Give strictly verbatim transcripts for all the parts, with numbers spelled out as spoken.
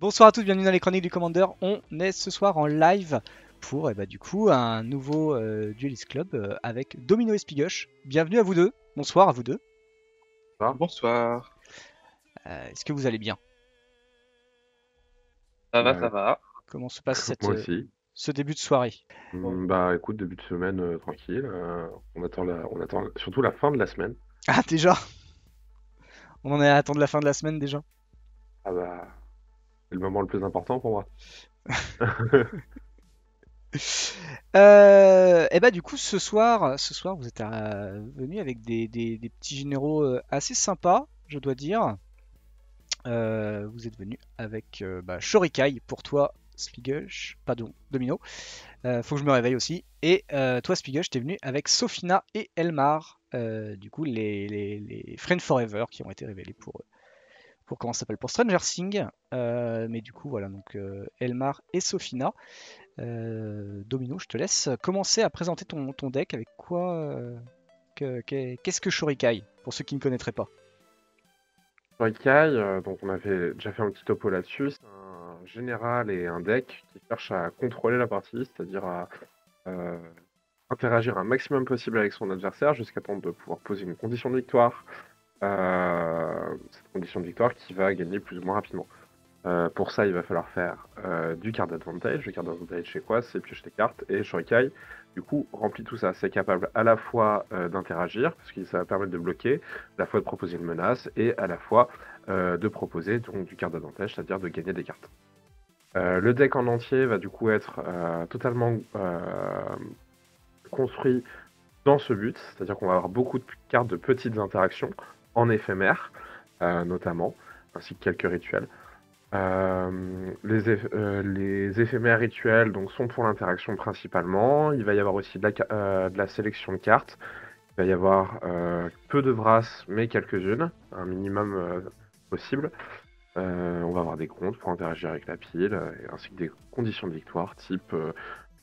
Bonsoir à tous, bienvenue dans les Chroniques du Commander. On est ce soir en live pour eh ben, du coup un nouveau euh, Duelist Club euh, avec Domino et Spigushe. Bienvenue à vous deux, bonsoir à vous deux. Bonsoir. Bonsoir. Euh, Est-ce que vous allez bien? Ça va, euh, ça va. Comment se passe cette, moi aussi. Euh, ce début de soirée? mmh, Bah écoute, début de semaine euh, tranquille, euh, on, attend la, on attend surtout la fin de la semaine. Ah déjà? On en est à attendre la fin de la semaine déjà? Ah bah... C'est le moment le plus important pour moi. euh, et bah du coup ce soir, ce soir vous êtes euh, venus avec des, des, des petits généraux euh, assez sympas, je dois dire. Euh, vous êtes venus avec euh, bah, Shorikai pour toi, Spigushe, pardon, Domino. Euh, faut que je me réveille aussi. Et euh, toi, Spigushe, t'es venu avec Sophina et Elmar, euh, du coup les, les, les Friends Forever qui ont été révélés pour eux. Pour, comment ça s'appelle, pour Stranger Things, euh, mais du coup voilà, donc euh, Elmar et Sophina. euh, Domino, je te laisse commencer à présenter ton, ton deck. Avec quoi euh, qu'est-ce que, qu que Shorikai pour ceux qui ne connaîtraient pas? Shorikai, euh, donc on avait déjà fait un petit topo là-dessus. C'est un général et un deck qui cherche à contrôler la partie, c'est-à-dire à, -à -dire à euh, interagir un maximum possible avec son adversaire jusqu'à temps de pouvoir poser une condition de victoire. Euh, cette condition de victoire qui va gagner plus ou moins rapidement. Euh, pour ça, il va falloir faire euh, du card advantage. Le card advantage, c'est quoi? C'est piocher des cartes. Et Shorikai, du coup, remplit tout ça. C'est capable à la fois euh, d'interagir, parce que ça va permettre de bloquer, à la fois de proposer une menace, et à la fois euh, de proposer donc, du card advantage, c'est-à-dire de gagner des cartes. Euh, le deck en entier va du coup être euh, totalement euh, construit dans ce but, c'est-à-dire qu'on va avoir beaucoup de cartes de petites interactions, en éphémère, euh, notamment, ainsi que quelques rituels. Euh, les, eff euh, les éphémères rituels donc, sont pour l'interaction principalement. Il va y avoir aussi de la, euh, de la sélection de cartes. Il va y avoir euh, peu de brasses, mais quelques-unes, un minimum euh, possible. Euh, on va avoir des comptes pour interagir avec la pile, euh, ainsi que des conditions de victoire, type euh,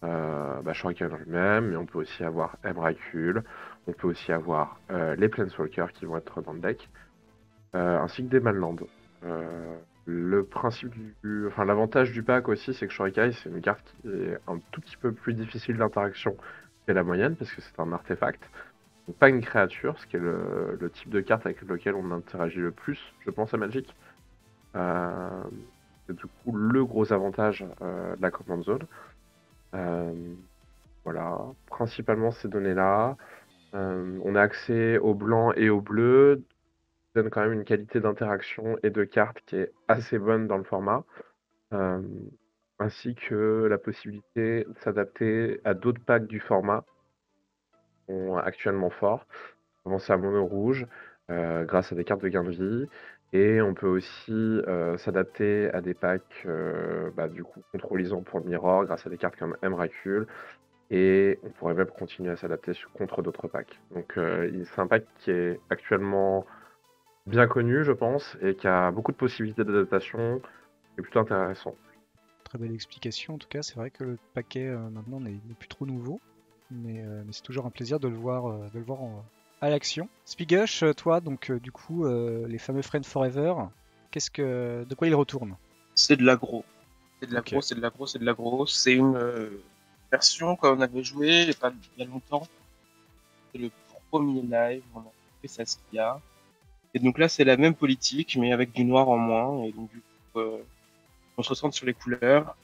euh, bah, Shorikai dans lui-même, mais on peut aussi avoir Emrakul. On peut aussi avoir euh, les Planeswalker qui vont être dans le deck, euh, ainsi que des Manland. Euh, le principe du, enfin l'avantage du pack aussi, c'est que Shorikai c'est une carte qui est un tout petit peu plus difficile d'interaction que la moyenne, parce que c'est un artefact, donc pas une créature, ce qui est le, le type de carte avec lequel on interagit le plus, je pense à Magic. Euh, c'est du coup le gros avantage euh, de la command zone. Euh, voilà, principalement ces données-là. Euh, on a accès au blanc et au bleu, ça donne quand même une qualité d'interaction et de cartes qui est assez bonne dans le format, euh, ainsi que la possibilité de s'adapter à d'autres packs du format qui sont actuellement forts. On commence à mono rouge euh, grâce à des cartes de gain de vie, et on peut aussi euh, s'adapter à des packs euh, bah, du coup contrôlisant pour le mirror grâce à des cartes comme Emrakul. Et on pourrait même continuer à s'adapter contre d'autres packs. Donc euh, c'est un pack qui est actuellement bien connu, je pense, et qui a beaucoup de possibilités d'adaptation. C'est plutôt intéressant. Très belle explication en tout cas. C'est vrai que le paquet euh, maintenant n'est plus trop nouveau, mais, euh, mais c'est toujours un plaisir de le voir, euh, de le voir en, à l'action. Spigushe, toi, donc euh, du coup, euh, les fameux Friends Forever, qu'est-ce que, de quoi ils retournent? C'est de l'aggro. C'est de l'aggro, okay. C'est de l'aggro, c'est de l'aggro. C'est une... Euh... version qu'on avait joué il y a pas bien longtemps, c'est le premier live, on a fait Saskia, et donc là c'est la même politique mais avec du noir en moins, et donc du coup euh, on se recentre sur les couleurs,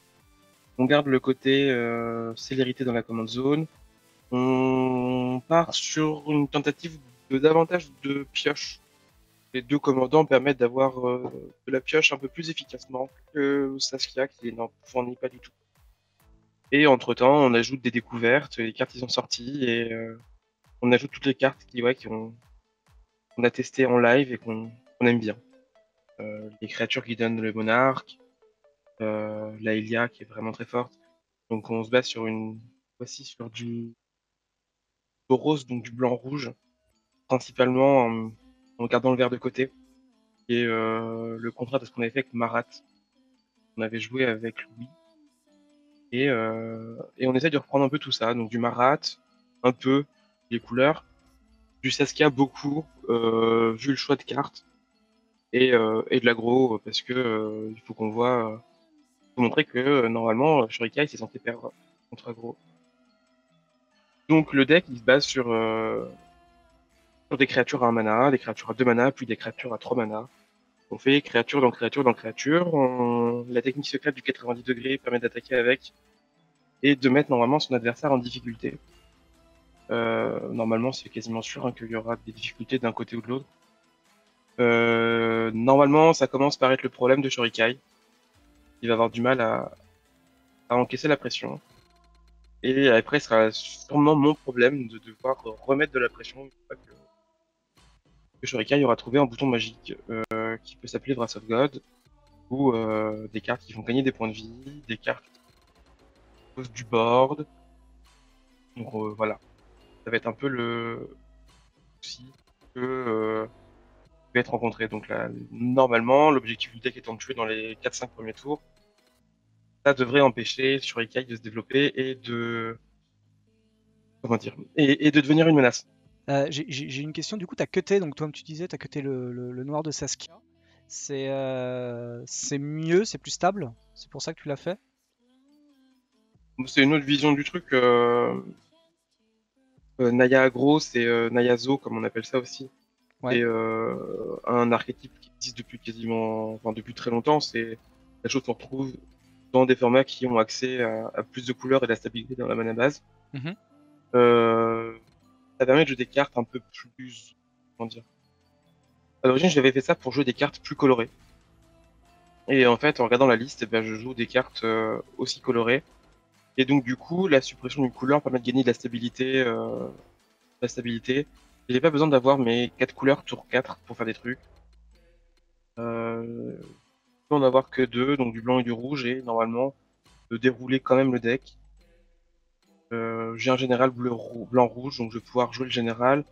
on garde le côté euh, célérité dans la command zone, on part sur une tentative de davantage de pioche. Les deux commandants permettent d'avoir euh, de la pioche un peu plus efficacement que Saskia qui n'en fournit pas du tout. Et entre-temps, on ajoute des découvertes, les cartes, ils sont sorties, et euh, on ajoute toutes les cartes qui, ouais, qui ont, qu'on a testées en live et qu'on qu'on aime bien. Euh, les créatures qui donnent le Monarque, euh, la Ilia qui est vraiment très forte. Donc on se base sur une... Voici sur du... du rose, donc du blanc-rouge, principalement en, en gardant le vert de côté. Et euh, le contraire de ce qu'on avait fait avec Marath. On avait joué avec Louis. Et, euh, et on essaie de reprendre un peu tout ça, donc du Marath, un peu, les couleurs, du Saskia beaucoup, euh, vu le choix de cartes, et, euh, et de l'aggro, parce que euh, il faut qu'on voit, euh, faut montrer que euh, normalement Shorikai s'est censé perdre contre aggro. Donc le deck il se base sur, euh, sur des créatures à un mana, des créatures à deux mana, puis des créatures à trois mana. On fait créature dans créature dans créature. On... La technique secrète du quatre-vingt-dix degrés permet d'attaquer avec et de mettre normalement son adversaire en difficulté. Euh, normalement c'est quasiment sûr hein, qu'il y aura des difficultés d'un côté ou de l'autre. Euh, normalement ça commence par être le problème de Shorikai. Il va avoir du mal à, à encaisser la pression. Et après ce sera sûrement mon problème de devoir remettre de la pression. Que Shorikai aura trouvé un bouton magique euh, qui peut s'appeler Wrath of God, ou euh, des cartes qui vont gagner des points de vie, des cartes du board. Donc euh, voilà, ça va être un peu le souci que euh, va être rencontré. Donc là, normalement, l'objectif du deck étant de tuer dans les quatre cinq premiers tours, ça devrait empêcher Shorikai de se développer et de comment dire et, et de devenir une menace. Euh, j'ai une question, du coup, tu as cuté, donc toi, comme tu disais, tu as cuté le, le, le noir de Saskia. C'est euh, mieux, c'est plus stable, c'est pour ça que tu l'as fait? C'est une autre vision du truc. Euh... Euh, Naya Agro, c'est euh, Naya Zo, comme on appelle ça aussi. Ouais. C'est euh, un archétype qui existe depuis quasiment, enfin, depuis très longtemps. C'est la chose qu'on retrouve dans des formats qui ont accès à, à plus de couleurs et de la stabilité dans la mana base. Mmh. Euh... Ça permet de jouer des cartes un peu plus... Comment dire? À l'origine, j'avais fait ça pour jouer des cartes plus colorées. Et en fait, en regardant la liste, eh bien, je joue des cartes euh, aussi colorées. Et donc, du coup, la suppression d'une couleur permet de gagner de la stabilité. Euh, de la stabilité. J'ai pas besoin d'avoir mes quatre couleurs tour quatre pour faire des trucs. Euh, je peux en avoir que deux, donc du blanc et du rouge, et normalement, de dérouler quand même le deck. Euh, j'ai un général blanc-rouge, donc je vais pouvoir jouer le général.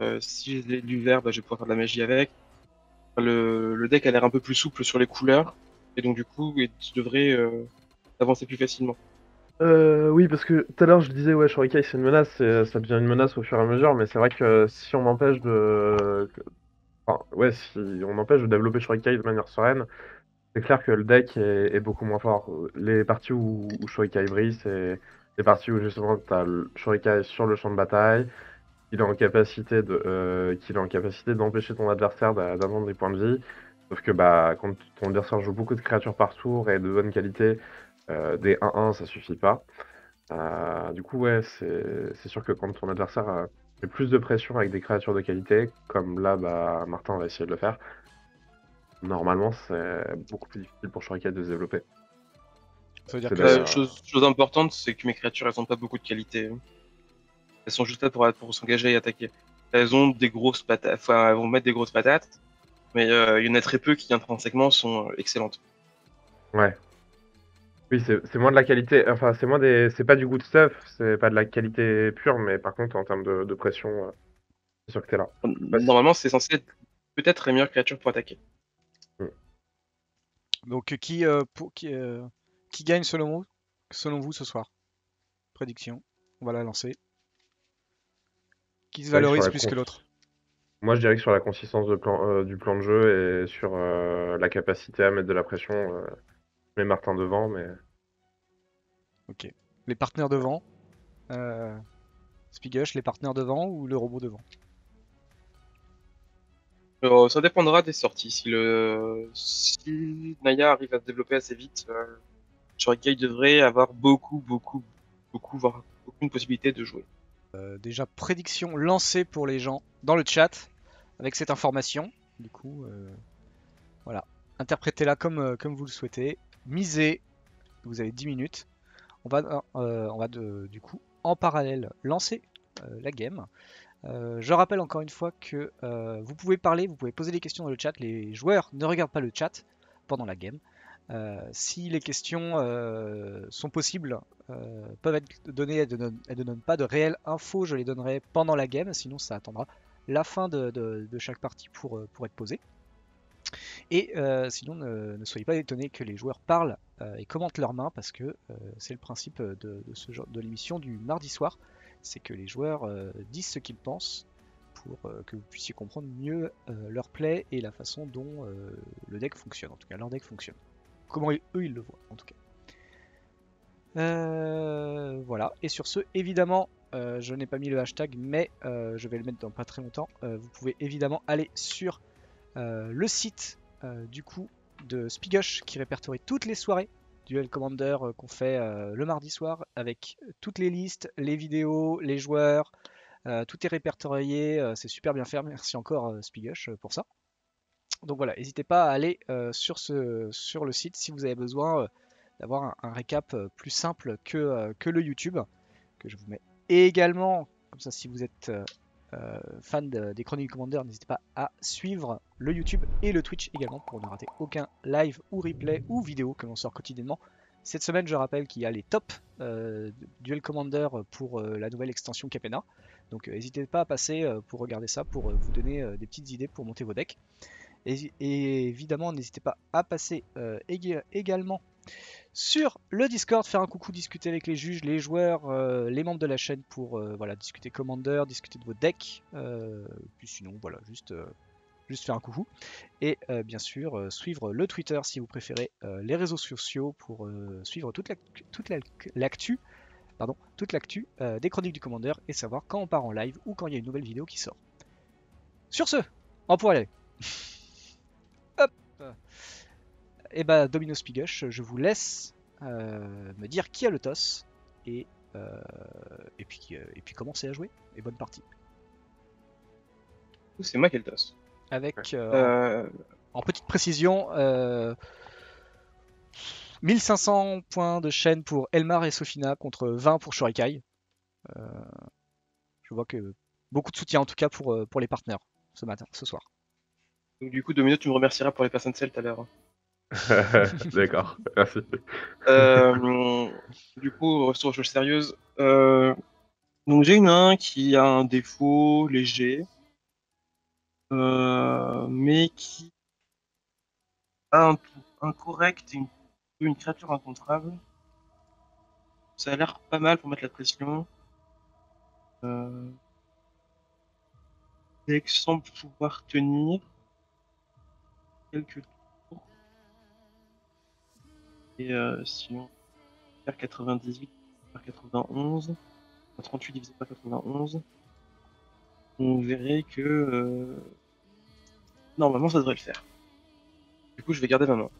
Euh, si j'ai du vert, bah, je vais pouvoir faire de la magie avec. Le, le deck a l'air un peu plus souple sur les couleurs, et donc du coup, il devrait euh, avancer plus facilement. Euh, oui, parce que tout à l'heure je disais, ouais, Shorikai c'est une menace, ça devient une menace au fur et à mesure, mais c'est vrai que si on empêche de... Enfin, ouais, si on empêche de développer Shorikai de manière sereine, c'est clair que le deck est, est beaucoup moins fort. Les parties où, où Shorikai brille, c'est... C'est parti où justement tu as le Shorikai sur le champ de bataille, qu'il est en capacité de, euh, qu'il est en capacité d'empêcher ton adversaire d'attendre des points de vie. Sauf que bah, quand ton adversaire joue beaucoup de créatures par tour et de bonne qualité, euh, des un un ça suffit pas. Euh, du coup ouais, c'est sûr que quand ton adversaire euh, fait plus de pression avec des créatures de qualité, comme là bah, Martin va essayer de le faire, normalement c'est beaucoup plus difficile pour Shorikai de se développer. Ça veut dire que la chose, chose importante, c'est que mes créatures, elles n'ont pas beaucoup de qualité. Elles sont juste là pour, pour s'engager et attaquer. Elles ont des grosses patates, enfin, elles vont mettre des grosses patates, mais euh, il y en a très peu qui intrinsèquement sont excellentes. Ouais. Oui, c'est moins de la qualité, enfin, c'est moins des, c'est pas du good stuff, c'est pas de la qualité pure, mais par contre, en termes de, de pression, euh, c'est sûr que t'es là. Normalement, c'est censé être peut-être les meilleures créatures pour attaquer. Mmh. Donc, qui, euh, pour, qui euh... Qui gagne selon vous, selon vous ce soir? Prédiction, on va la lancer. Qui se valorise ouais, plus que l'autre? Moi je dirais que sur la consistance de plan, euh, du plan de jeu et sur euh, la capacité à mettre de la pression, euh, je mets Martin devant, mais... Ok. Les partenaires devant euh, Spigushe, les partenaires devant ou le robot devant? Alors, ça dépendra des sorties. Si, le... si Naya arrive à se développer assez vite, euh... Shorikai devrait avoir beaucoup, beaucoup, beaucoup, voire aucune possibilité de jouer. Euh, déjà, prédiction lancée pour les gens dans le chat avec cette information. Du coup, euh, voilà, interprétez-la comme, comme vous le souhaitez. Misez, vous avez dix minutes. On va, euh, on va de, du coup, en parallèle lancer euh, la game. Euh, je rappelle encore une fois que euh, vous pouvez parler, vous pouvez poser des questions dans le chat. Les joueurs ne regardent pas le chat pendant la game. Euh, si les questions euh, sont possibles, euh, peuvent être données, elles ne donnent, elles ne donnent pas de réelles infos, je les donnerai pendant la game, sinon ça attendra la fin de, de, de chaque partie pour, pour être posée. Et euh, sinon ne, ne soyez pas étonnés que les joueurs parlent euh, et commentent leurs mains, parce que euh, c'est le principe de, de, de, de l'émission du mardi soir, c'est que les joueurs euh, disent ce qu'ils pensent pour euh, que vous puissiez comprendre mieux euh, leur play et la façon dont euh, le deck fonctionne, en tout cas leur deck fonctionne. Comment ils, eux ils le voient en tout cas. Euh, voilà, et sur ce, évidemment, euh, je n'ai pas mis le hashtag, mais euh, je vais le mettre dans pas très longtemps. Euh, vous pouvez évidemment aller sur euh, le site euh, du coup de Spigushe qui répertorie toutes les soirées Duel Commander euh, qu'on fait euh, le mardi soir avec toutes les listes, les vidéos, les joueurs, euh, tout est répertorié, euh, c'est super bien fait, merci encore euh, Spigushe euh, pour ça. Donc voilà, n'hésitez pas à aller euh, sur, ce, sur le site si vous avez besoin euh, d'avoir un, un récap euh, plus simple que, euh, que le YouTube, que je vous mets également, comme ça si vous êtes euh, euh, fan de, des Chroniques du Commander, n'hésitez pas à suivre le YouTube et le Twitch également pour ne rater aucun live ou replay ou vidéo que l'on sort quotidiennement. Cette semaine, je rappelle qu'il y a les tops euh, Duel Commander pour euh, la nouvelle extension Capenna, donc euh, n'hésitez pas à passer euh, pour regarder ça, pour euh, vous donner euh, des petites idées pour monter vos decks. Et, et évidemment, n'hésitez pas à passer euh, ég également sur le Discord, faire un coucou, discuter avec les juges, les joueurs, euh, les membres de la chaîne pour euh, voilà, discuter Commander, discuter de vos decks. Euh, puis sinon, voilà, juste, euh, juste faire un coucou. Et euh, bien sûr, euh, suivre le Twitter si vous préférez, euh, les réseaux sociaux pour euh, suivre toute l'actu toute l'actu, pardon, toute l'actu euh, des Chroniques du Commander et savoir quand on part en live ou quand il y a une nouvelle vidéo qui sort. Sur ce, on pourrait aller. Hop. Et bah Domino Spigushe, je vous laisse euh, me dire qui a le toss et, euh, et, puis, euh, et puis commencer à jouer. Et bonne partie. C'est moi qui ai le toss. Avec euh, euh... En, en petite précision, euh, mille cinq cents points de chaîne pour Elmar et Sophina contre vingt pour Shorikai. Euh, je vois que beaucoup de soutien en tout cas pour, pour les partenaires ce matin, ce soir. Donc du coup, Domino, tu me remercieras pour les personnes celles tout à l'heure. D'accord, merci. Euh, du coup, retour aux choses sérieuses. Euh, donc j'ai une un qui a un défaut léger, euh, mais qui a un, un correct et une, une créature incontrable. Ça a l'air pas mal pour mettre la pression. Euh, et semble pouvoir tenir quelques tours. Et euh, si on perd quatre-vingt-dix-huit par quatre-vingt-onze, trente-huit divisé par quatre-vingt-onze, on verrait que euh... normalement ça devrait le faire. Du coup, je vais garder ma main.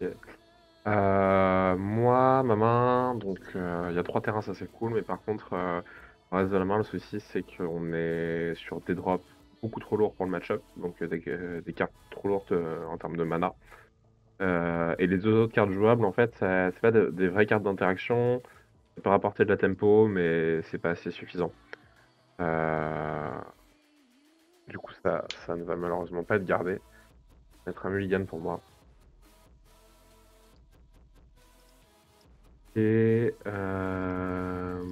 Okay. Euh, moi, ma main, donc il euh, y a trois terrains, ça c'est cool, mais par contre, euh, le reste de la main, le souci c'est qu'on est sur des drops beaucoup trop lourd pour le match-up, donc des, des cartes trop lourdes euh, en termes de mana. Euh, et les deux autres cartes jouables, en fait, c'est pas de, des vraies cartes d'interaction, ça peut rapporter de la tempo, mais c'est pas assez suffisant. Euh... Du coup, ça, ça ne va malheureusement pas être gardé. Ça va être un mulligan pour moi. Et... Euh...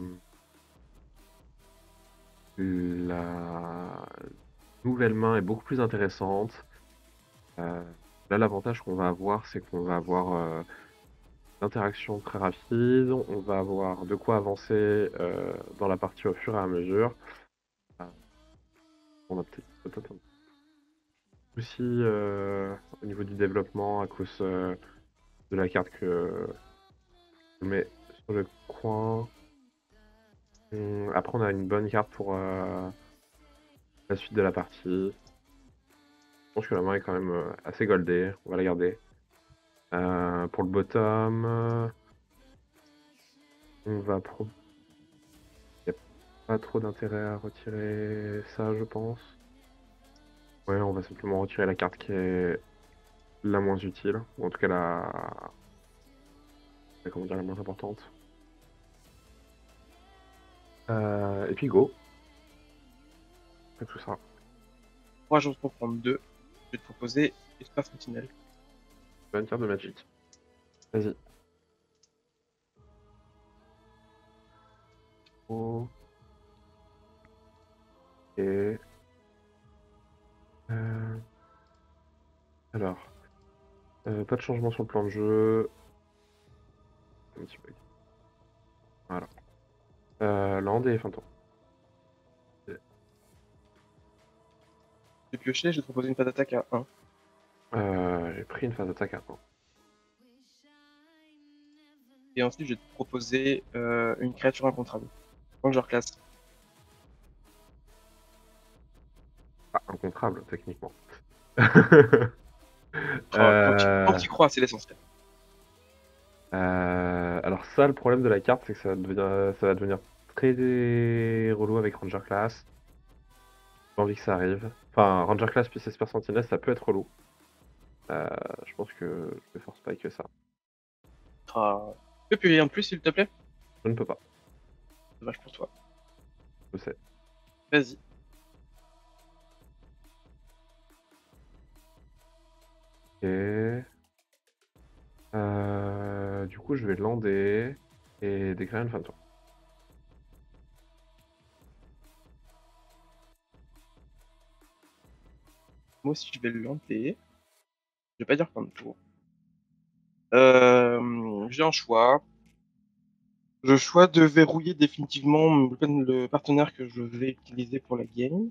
La... nouvelle main est beaucoup plus intéressante. Euh, là, l'avantage qu'on va avoir, c'est qu'on va avoir euh, l'interaction très rapide, on va avoir de quoi avancer euh, dans la partie au fur et à mesure. Euh, on a peut-être peut-être un souci euh, au niveau du développement à cause euh, de la carte que je mets sur le coin. Après, on a une bonne carte pour euh, la suite de la partie. Je pense que la main est quand même assez goldée, on va la garder. Euh, pour le bottom, on va pro... Il n'y a pas trop d'intérêt à retirer ça, je pense. Ouais, on va simplement retirer la carte qui est la moins utile, ou en tout cas la, comment dire, la moins importante. Euh, et puis go. Et tout ça. Trois jours pour prendre deux. Je vais te proposer Esper Sentinel. Bonne carte de Magic. Vas-y. Oh. Et. Euh... Alors. Euh, pas de changement sur le plan de jeu. Un petit peu. Voilà. Euh, Land et fin de tour. de piocher, j'ai proposé une phase d'attaque à un. Euh, j'ai pris une phase d'attaque à un. Et ensuite, j'ai proposé euh, une créature incontrable. Ranger Class. Ah, incontrable, techniquement. euh... Quand tu crois, c'est l'essentiel. Euh... Alors ça, le problème de la carte, c'est que ça va, devenir... ça va devenir très relou avec Ranger Class. J'ai envie que ça arrive. Enfin, Ranger Class plus Esper Sentinel, ça peut être relou. Euh... Je pense que je ne me force pas que ça. Ah. Tu peux publier en plus, s'il te plaît? Je ne peux pas. Dommage pour toi. Je sais. Vas-y. Et... Euh... Du coup, je vais lander et déclarer une fin de tour. Moi aussi, je vais le lander. Je vais pas dire fin de tour. Euh, j'ai un choix. Le choix de verrouiller définitivement le partenaire que je vais utiliser pour la game.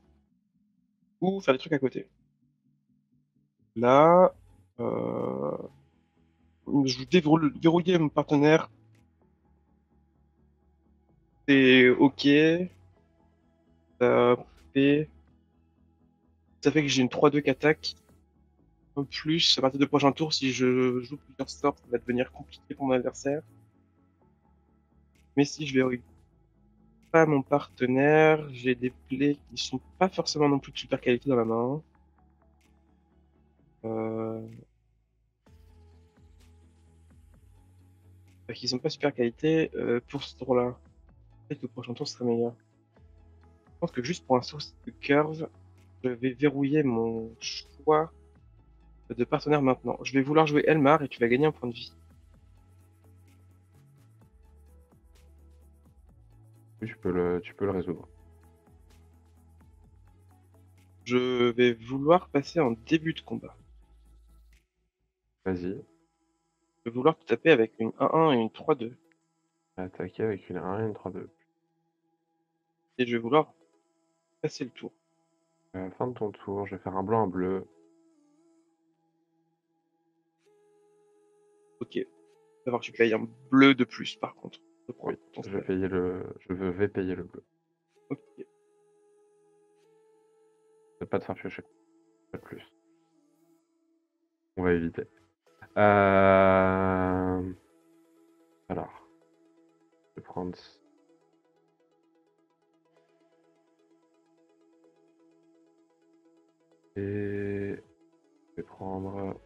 Ou faire des trucs à côté. Là, euh, je déverrouille, verrouiller mon partenaire. C'est ok. Ça fait, ça fait que j'ai une trois deux qui attaque. En plus, à partir du prochain tour, si je joue plusieurs sorts, ça va devenir compliqué pour mon adversaire. Mais si je verrouille pas mon partenaire, j'ai des plaies qui sont pas forcément non plus de super qualité dans ma main. Euh... Qui sont pas super qualité euh, pour ce tour-là. Peut-être que le prochain tour sera meilleur. Je pense que juste pour un source de curve, je vais verrouiller mon choix de partenaire maintenant. Je vais vouloir jouer Elmar et tu vas gagner un point de vie. Oui, tu peux le, tu peux le résoudre. Je vais vouloir passer en début de combat. Vas-y. Je vais vouloir te taper avec une un un et une trois deux. Attaquer avec une un un et une trois deux. Et je vais vouloir passer le tour. À la fin de ton tour, je vais faire un blanc, un bleu. Ok, savoir que tu payes un bleu de plus par contre. Je, oui, je, vais, payer le... je vais payer le bleu. Ok. Je vais pas te faire piocher. Pas de plus. On va éviter. Euh... Alors. Je vais prendre... Et... Je vais prendre...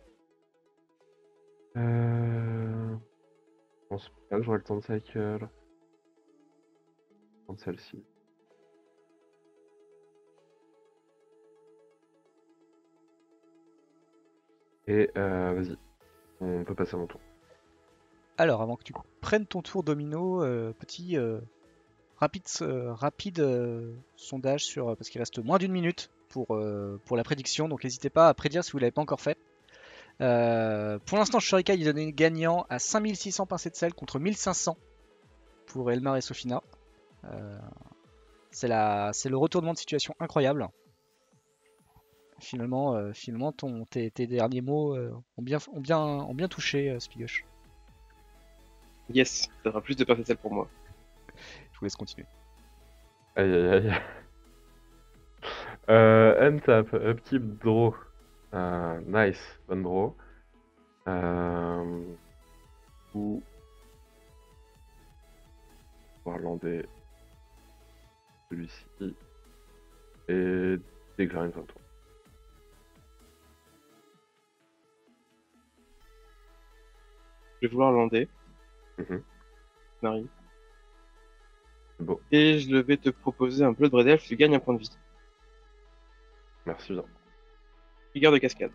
Euh... Je pense pas que j'aurai le temps de cycle. Je vais prendre celle-ci. Et euh, vas-y, on peut passer à mon tour. Alors, avant que tu prennes ton tour, Domino, euh, petit euh, rapide, euh, rapide euh, sondage sur. Parce qu'il reste moins d'une minute pour, euh, pour la prédiction, donc n'hésitez pas à prédire si vous ne l'avez pas encore fait. Euh, pour l'instant, Shorikai est donné gagnant à cinq mille six cents pincées de sel contre mille cinq cents pour Elmar et Sophina. Euh, c'est le retournement de situation incroyable. Finalement, euh, finalement ton, tes, tes derniers mots euh, ont, bien, ont, bien, ont bien touché euh, Spigushe. Yes, ça fera plus de pincées de sel pour moi. Je vous laisse continuer. Aïe aïe aïe. Euh, end tap, upkeep, draw. Euh, nice, bonne draw. Euh... Ou... On va lander celui-ci et déclarer une fin de tour. Je vais vouloir lander. Mm-hmm. Marie. Bon. Et je vais te proposer un Bloodbraid Elf, tu gagnes un point de vie. Merci bien. Trigger de cascade.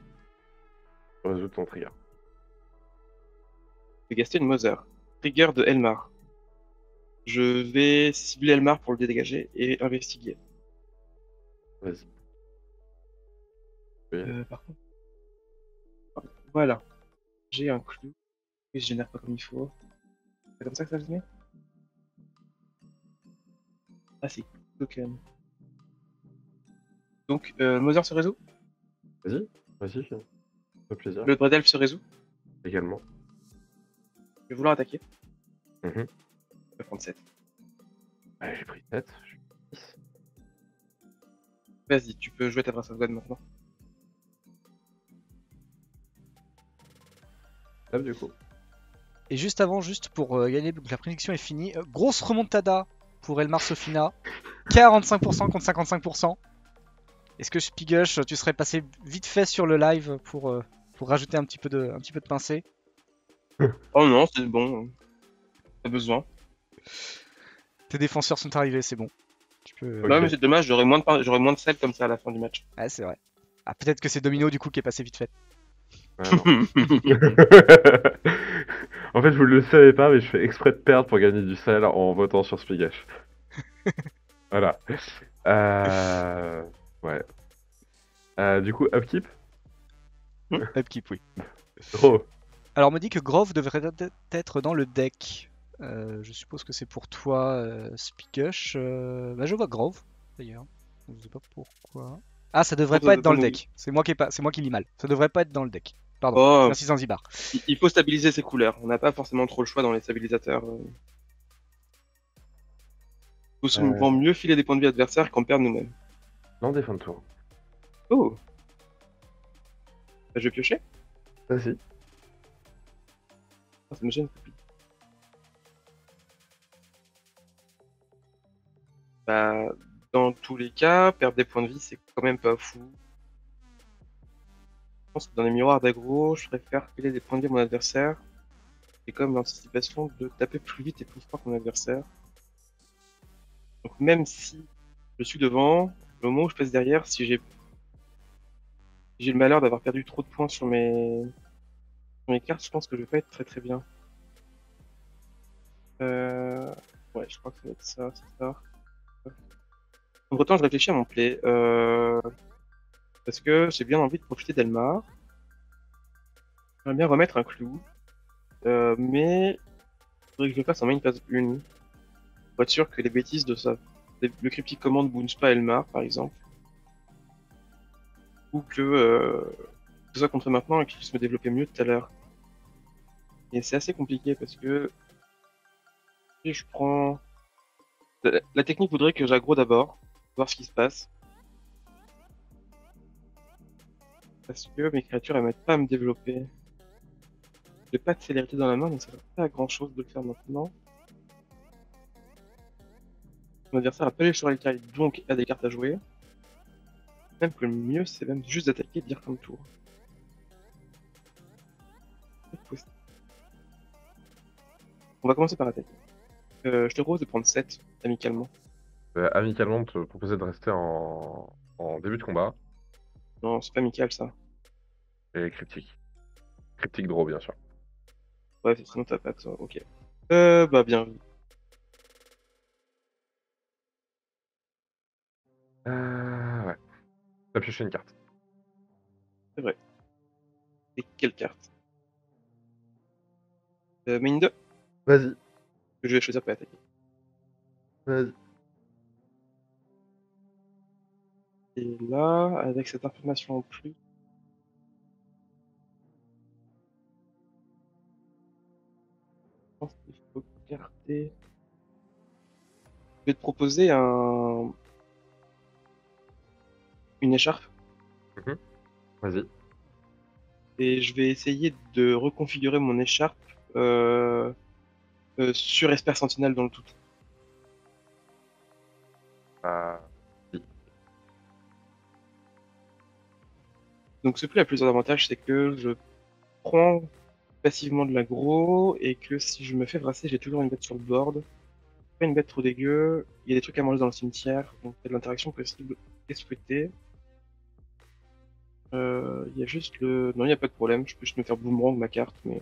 Résout ton trigger. Je vais gaster une Mother. Trigger de Elmar. Je vais cibler Elmar pour le dégager et investiguer. Vas-y. Oui. Euh, par contre. Voilà. J'ai un clou. Et je génère pas comme il faut. C'est comme ça que ça se met? Ah si, token. Donc, euh, Mother se résout? Vas-y, vas-y, ça fait plaisir. Le Bloodbraid Elf se résout également. Je vais vouloir attaquer. Mm -hmm. Je vais prendre sept. Ouais, j'ai pris sept, je suis dix. Vas-y, tu peux jouer ta Wrath of God maintenant. Hop, du coup. Et juste avant, juste pour euh, gagner, donc la prédiction est finie. Euh, grosse remontada pour Elmar Sophina. quarante-cinq pour cent contre cinquante-cinq pour cent. Est-ce que Spigushe, tu serais passé vite fait sur le live pour, euh, pour rajouter un petit peu de, un petit peu de pincée? Oh non, c'est bon. Pas besoin. Tes défenseurs sont arrivés, c'est bon. Tu peux... okay. Non, mais c'est dommage, j'aurais moins de, j'aurais moins de sel comme ça à la fin du match. Ah, c'est vrai. Ah, peut-être que c'est Domino du coup qui est passé vite fait. Ah, en fait, vous le savez pas, mais je fais exprès de perdre pour gagner du sel en votant sur Spigushe. Voilà. Euh... Ouais. Euh, du coup, upkeep. Mmh. Upkeep, oui. Oh. Alors, on me dit que Grove devrait être dans le deck. Euh, je suppose que c'est pour toi, euh, Spigushe. Euh... Bah, je vois Grove, d'ailleurs. Je sais pas pourquoi. Ah, ça devrait oh, pas être dans le deck. C'est moi qui, pas... qui lis mal. Ça devrait pas être dans le deck. Pardon. Oh. Merci Zanzibar. Il faut stabiliser ses couleurs. On n'a pas forcément trop le choix dans les stabilisateurs. Nous sommes euh... mieux filer des points de vie adversaires qu'en perdre nous-mêmes. Non, des fins de tour. Oh. Bah, je vais piocher. Vas-y. Oh, ça me gêne. Bah, dans tous les cas, perdre des points de vie, c'est quand même pas fou. Je pense que dans les miroirs d'aggro, je préfère filer des points de vie à mon adversaire. C'est comme l'anticipation de taper plus vite et plus fort que mon adversaire. Donc même si je suis devant, le moment où je passe derrière, si j'ai si j'ai le malheur d'avoir perdu trop de points sur mes... sur mes cartes, je pense que je vais pas être très très bien. Euh... Ouais, je crois que ça va être ça, c'est ça. Entre temps, je réfléchis à mon play, euh... parce que j'ai bien envie de profiter d'Elmar. J'aimerais bien remettre un clou, euh, mais il faudrait que je le fasse en main phase un. Pour être sûr que les bêtises de ça, le Cryptic Command ne bounce pas Elmar par exemple, ou que euh... tout ça contre maintenant et qu'il puisse me développer mieux tout à l'heure. Et c'est assez compliqué parce que si je prends... La technique voudrait que j'aggro d'abord, voir ce qui se passe. Parce que mes créatures elles m'aident pas à me développer. J'ai pas de célérité dans la main, donc ça ne sert pas à grand chose de le faire maintenant. Mon adversaire a pas les Shorikai, donc a des cartes à jouer. Même que le mieux c'est même juste d'attaquer et de dire comme tour. On va commencer par attaquer. Euh, je te propose de prendre sept, amicalement. Euh, amicalement, te proposer de rester en... en début de combat. Non, c'est pas amical ça. Et cryptique. Cryptique draw, bien sûr. Ouais, c'est très dans ta patte, ok. Euh, bah, bien. Euh, ouais. T'as pioché une carte. C'est vrai. Et quelle carte? euh, Main deux. Vas-y. Que je vais choisir pour attaquer. Vas-y. Et là, avec cette information en plus... Je pense qu'il faut garder... Je vais te proposer un... une écharpe. Mmh. Vas-y. Et je vais essayer de reconfigurer mon écharpe euh... Euh, sur Esper Sentinel dans le tout. Euh... Oui. Donc ce play a plusieurs avantages, c'est que je prends passivement de l'aggro et que si je me fais brasser, j'ai toujours une bête sur le board. Pas une bête trop dégueu, il y a des trucs à manger dans le cimetière, donc il y a de l'interaction possible et souhaitée. Euh, il y a juste le... Non, il n'y a pas de problème, je peux juste me faire boomerang ma carte, mais...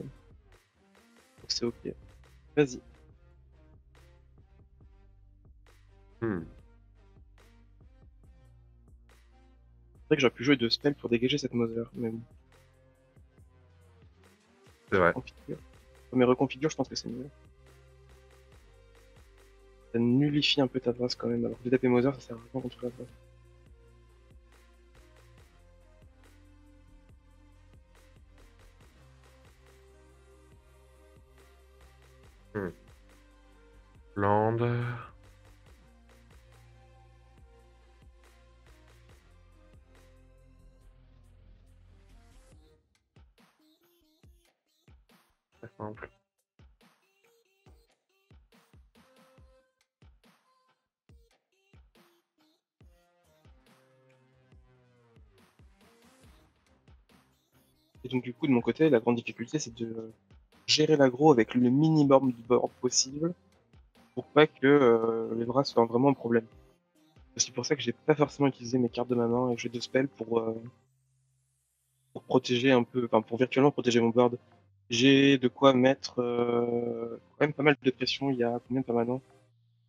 c'est ok. Vas-y. Hmm. C'est vrai que j'aurais pu jouer deux spells pour dégager cette Mother, mais bon. C'est vrai. Reconfigure. Mais reconfigure, je pense que c'est mieux. Ça nullifie un peu ta brasse quand même, alors que de taper Mother, ça sert à rien contre la brasse. Land. C'est simple. Et donc du coup, de mon côté, la grande difficulté, c'est de gérer l'aggro avec le minimum de board possible pour pas que euh, les bras soient vraiment un problème. C'est pour ça que j'ai pas forcément utilisé mes cartes de ma main et que j'ai deux spells pour, euh, pour protéger un peu, enfin pour virtuellement protéger mon board. J'ai de quoi mettre euh, quand même pas mal de pression. Il y a combien de permanents?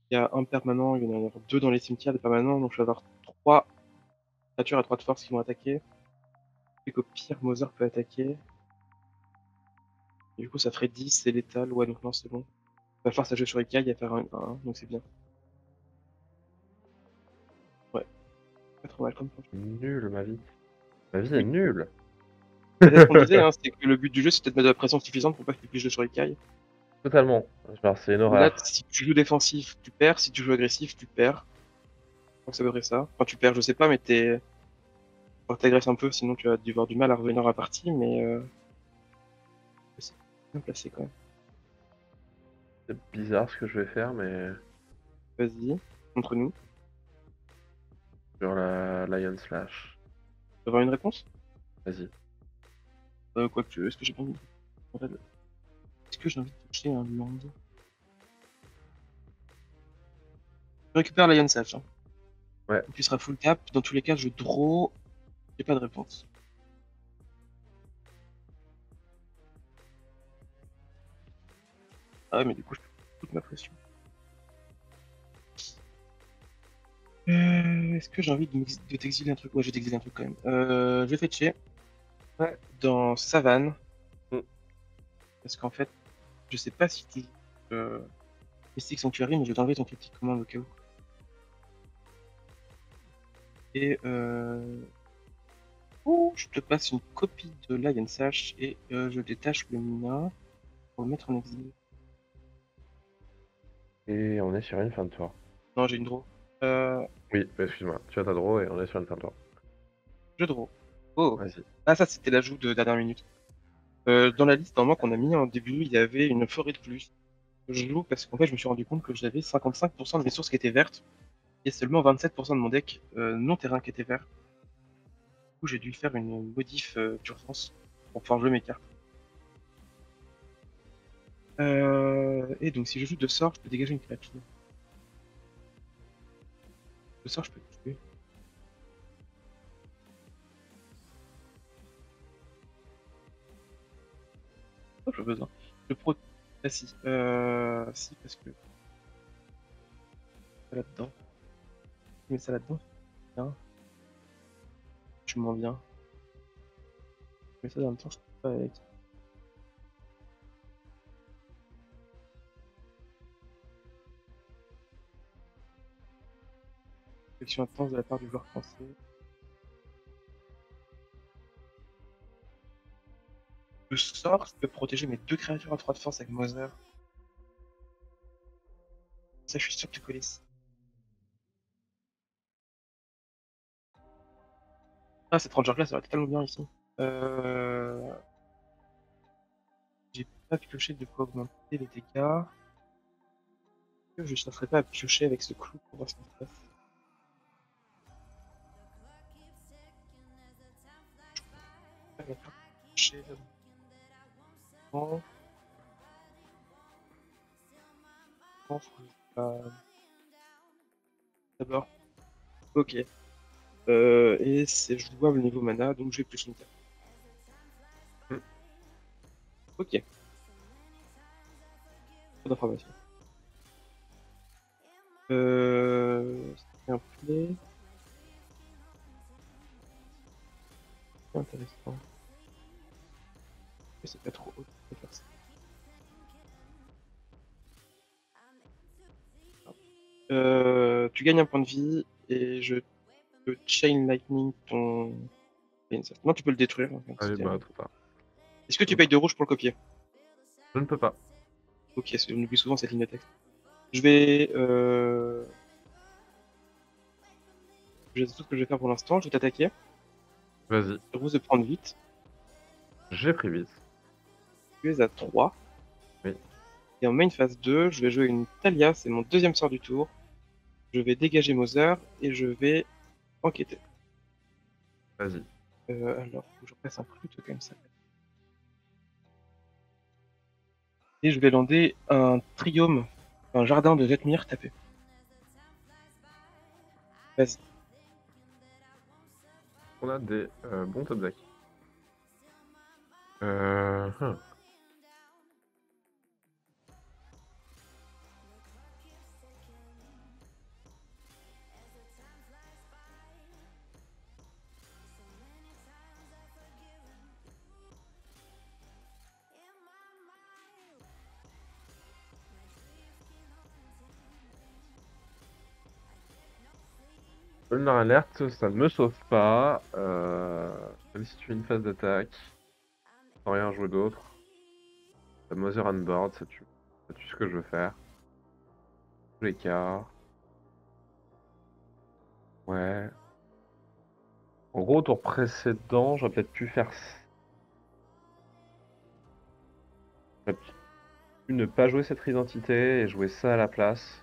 Il y a un permanent, il y en a deux dans les cimetières de permanents, donc je vais avoir trois créatures à trois de force qui vont attaquer. Et qu'au pire, Mother peut attaquer. Et du coup, ça ferait dix, c'est létal. Ouais, donc non, c'est bon. Il va falloir ça jouer sur les cailles et faire un un, donc c'est bien. Ouais. Pas trop mal comme ça. Nul, ma vie. Ma vie est nulle. C'est ce qu'on disait, hein, c'est que le but du jeu, c'est peut-être mettre de la pression suffisante pour pas que tu puisses jouer sur les cailles. Totalement. C'est une horreur. Là, si tu joues défensif, tu perds. Si tu joues agressif, tu perds. Donc ça devrait ça. Enfin, tu perds, je sais pas, mais t'es. T'agresses un peu, sinon tu vas avoir du mal à revenir à la partie, mais euh... c'est bien placé quand même. C'est bizarre ce que je vais faire, mais vas-y, entre nous. Sur la Lion Slash. Tu veux avoir une réponse? Vas-y. Euh, quoi que tu veux, est-ce que j'ai pas envie de... Est-ce que j'ai envie de toucher un land? Je récupère la Lion Slash. Hein. Ouais. Tu seras full cap, dans tous les cas je draw. J'ai pas de réponse. Ah ouais, mais du coup, je fais toute ma pression. Euh, Est-ce que j'ai envie de, de t'exiler un truc? Ouais, je vais t'exiler un truc quand même. Euh, je vais fetcher. Ouais. Dans Savane. Mm. Parce qu'en fait, je sais pas si tu euh, Mystic Sanctuary, mais je vais t'enlever ton Cryptic Command au cas où. Et euh... Ouh, je te passe une copie de Lion Sash et euh, je détache le Mina pour le mettre en exil. Et on est sur une fin de tour. Non, j'ai une draw. Euh... Oui, excuse-moi, tu as ta draw et on est sur une fin de tour. Je draw. Oh, ah, ça c'était l'ajout de dernière minute. Euh, dans la liste normalement qu'on a mis en début, il y avait une forêt de plus. Je joue parce qu'en fait, je me suis rendu compte que j'avais cinquante-cinq pour cent de mes sources qui étaient vertes et seulement vingt-sept pour cent de mon deck euh, non terrain qui était vert. J'ai dû faire une modif euh, d'urgence pour pouvoir jouer mes cartes. Euh, et donc si je joue deux sorts, je peux dégager une créature. Deux sorts, je peux tuer. Oh, j'ai besoin. Le pro... Ah si, euh... si, parce que... Là-dedans. Je mets ça là-dedans. Hein. Je m'en viens. Mais ça, dans le temps, je peux pas avec. Réflexion intense de la part du joueur français. Le sort, je peux protéger mes deux créatures à trois de force avec Mother. Ça, je suis sûr que tu connais ça. Ah, cette Ranger Class, ça va totalement bien ici. Euh... J'ai pas pioché de quoi augmenter les dégâts. Je ne chercherai pas à piocher avec ce clou pour voir ce qui se passe. Je vais pas piocher bon. Bon, euh... D'abord. Ok. Euh, et c'est jouable au niveau mana, donc j'ai plus une carte. Hmm. Ok. Pas d'informations. Euh... C'est un play. C'est intéressant. Mais c'est pas trop haut de faire ça. Euh... Tu gagnes un point de vie, et je... Le chain lightning ton... Non, tu peux le détruire. Ah oui, bah, pas. Est-ce que tu payes de rouge pour le copier? Je ne peux pas. Ok, on oublie souvent cette ligne de texte. Je vais... Euh... Je sais tout ce que je vais faire pour l'instant, je vais t'attaquer. Vas-y. Je vous de prendre vite. J'ai pris vite. Tu es à trois. Oui. Et en main phase deux, je vais jouer une Talia, c'est mon deuxième sort du tour. Je vais dégager Mother et je vais enquêter. Vas-y. Euh, alors, je passe un truc comme ça. Et je vais lander un triome, un jardin de Vetmir tapé. Vas-y. On a des euh, bons top decks. Euh... Huh. Elmar alerte, ça ne me sauve pas. Euh... Même si tu es une phase d'attaque, sans rien jouer d'autre. La Mother on board, ça tue. Ça tue ce que je veux faire. Tous les cas. Ouais. En gros, au tour précédent, j'aurais peut-être pu faire. J'aurais pu ne pas jouer cette identité et jouer ça à la place.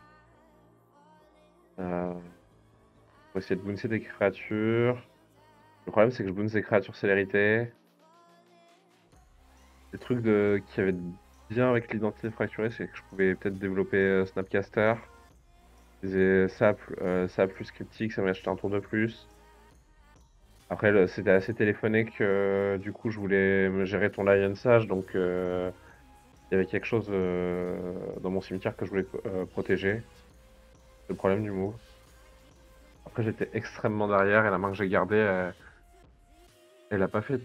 Euh. Pour essayer de bouncer des créatures. Le problème c'est que je bounce des créatures célérité. Les trucs de... qui avaient bien avec l'identité fracturée, c'est que je pouvais peut-être développer euh, Snapcaster. Et ça, euh, ça plus cryptique, ça m'a acheté un tour de plus. Après c'était assez téléphoné que euh, du coup je voulais me gérer ton lionçage, donc euh, il y avait quelque chose euh, dans mon cimetière que je voulais euh, protéger. C'est le problème du move. Après j'étais extrêmement derrière et la main que j'ai gardée, elle, elle a pas fait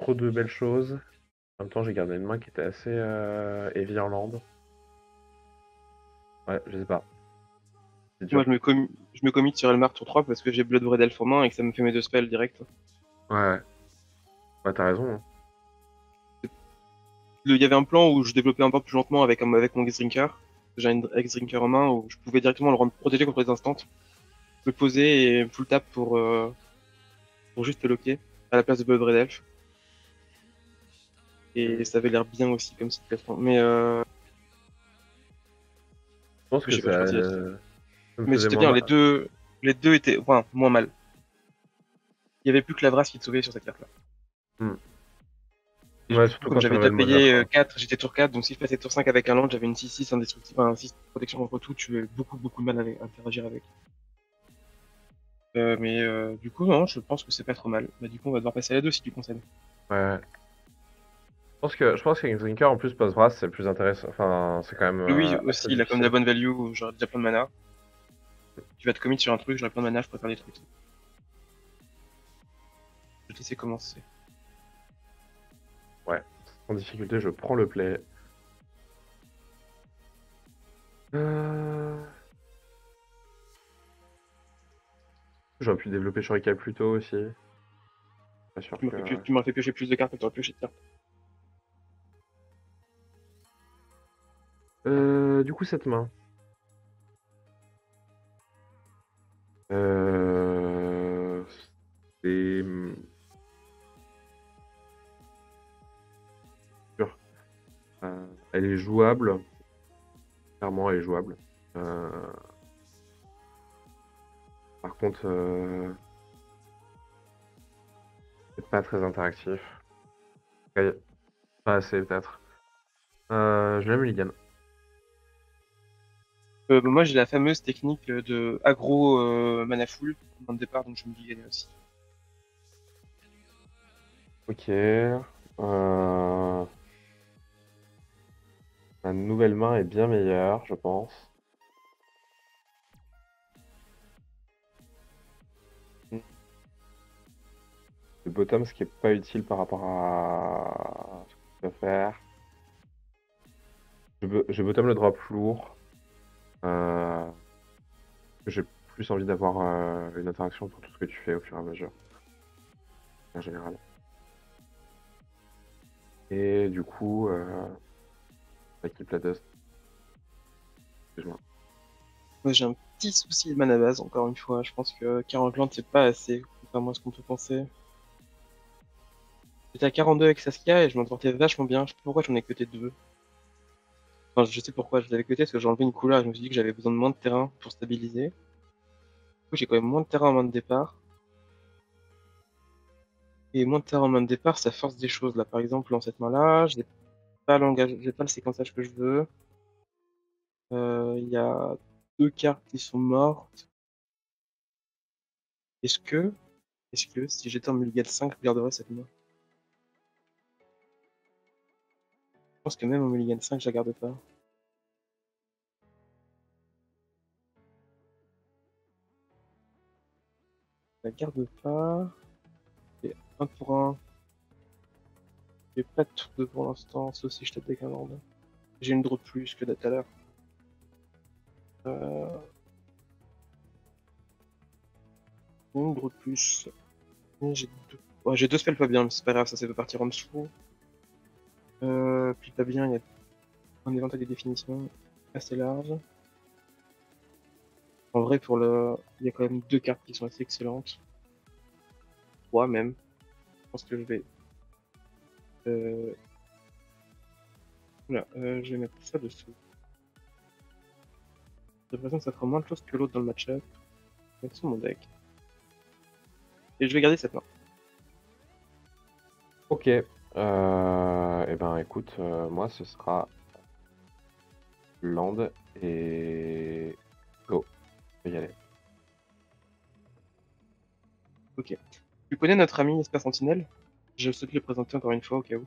trop de belles choses. En même temps j'ai gardé une main qui était assez euh, heavy en land. Ouais, je sais pas. Moi je me, com... je me commit sur Elmar tour trois parce que j'ai Bloodbraid Elf en main et que ça me fait mes deux spells direct. Ouais. Ouais t'as raison. Hein. Il y avait un plan où je développais un board plus lentement avec, avec mon Gexdrinker. J'ai un Gexdrinker en main où je pouvais directement le rendre protégé contre les instants. Le poser et full tap pour, euh, pour juste loquer à la place de Bloodbraid Elf. Et ça avait l'air bien aussi comme cette plateforme. Mais euh... je pense que ça, euh... ça mais c'était bien, mal. les deux les deux étaient enfin, moins mal. Il n'y avait plus que la Vrace qui te sauvait sur cette carte là. Hmm. Ouais, surtout comme j'avais déjà payé quatre, j'étais tour quatre, donc si je passais tour cinq avec un land, j'avais une six six indestructible, un six protection contre tout, tu avais beaucoup beaucoup de mal à interagir avec. Euh, mais euh, du coup, non, je pense que c'est pas trop mal. Bah, du coup, on va devoir passer à la deux si tu conseilles. Ouais. Je pense que, je pense que Gexdrinker en plus, post-Vras, c'est plus intéressant. Enfin, c'est quand même. Oui, euh, aussi, il a quand même la bonne value, j'aurais déjà plein de mana. Tu vas te commit sur un truc, j'aurais plein de mana, je préfère des trucs. Je vais te laisser commencer. Ouais, sans difficulté, je prends le play. Euh... J'aurais pu développer Shorikai plus tôt aussi. Pas sûr tu m'aurais que... fait, fait piocher plus de cartes que tu aurais pioché de cartes. Euh, du coup, cette main. Euh... C'est... Euh, elle est jouable. Clairement, elle est jouable. Euh... Par contre, euh... c'est pas très interactif. Okay. Pas assez, peut-être. Euh, je la mulligan. Euh, bah, moi, j'ai la fameuse technique de aggro euh, mana full en départ, donc je mulligan aussi. Ok. Euh... Ma nouvelle main est bien meilleure, je pense. Le bottom, ce qui est pas utile par rapport à ce que je peux faire. Je, je bottom le drop lourd. Euh... J'ai plus envie d'avoir euh, une interaction pour tout ce que tu fais au fur et à mesure. En général. Et du coup, euh... I keep la dust. Moi j'ai un petit souci de mana base, encore une fois. Je pense que quarante land c'est pas assez, contrairement à ce qu'on peut penser. J'étais à quarante-deux avec Saskia et je m'en portais vachement bien. Je sais pas pourquoi j'en ai cuté deux. Enfin, je sais pourquoi je les avais cutés, parce que j'ai enlevé une couleur et je me suis dit que j'avais besoin de moins de terrain pour stabiliser. Du coup, j'ai quand même moins de terrain en main de départ. Et moins de terrain en main de départ, ça force des choses. Là, par exemple, dans cette main-là, j'ai pas l'engagement, j'ai pas le séquençage que je veux. Il euh, y a deux cartes qui sont mortes. Est-ce que, est-ce que si j'étais en mulligan cinq, je garderais cette main? Je pense que même en mulligan cinq, je la garde pas. Je la garde pas. Et un pour un. J'ai pas de tour deux pour l'instant, sauf si je tape avec un land. J'ai une draw de plus que tout à l'heure. Euh... Une draw de plus. J'ai deux... Oh, j'ai deux spells pas bien, mais c'est pas grave, ça, ça peut partir en dessous. Euh, puis pas bien, il y a un éventail de définition assez large. En vrai, pour le, il y a quand même deux cartes qui sont assez excellentes. Trois même. Je pense que je vais. Euh... Voilà, euh, je vais mettre ça dessous. J'ai l'impression que ça fera moins de choses que l'autre dans le match-up. Je vais mettre sur mon deck. Et je vais garder cette main. Ok. Euh, et ben écoute, euh, moi ce sera land et go, je vais y aller. Ok, tu connais notre ami Esper Sentinel? Je souhaite le présenter encore une fois au cas où.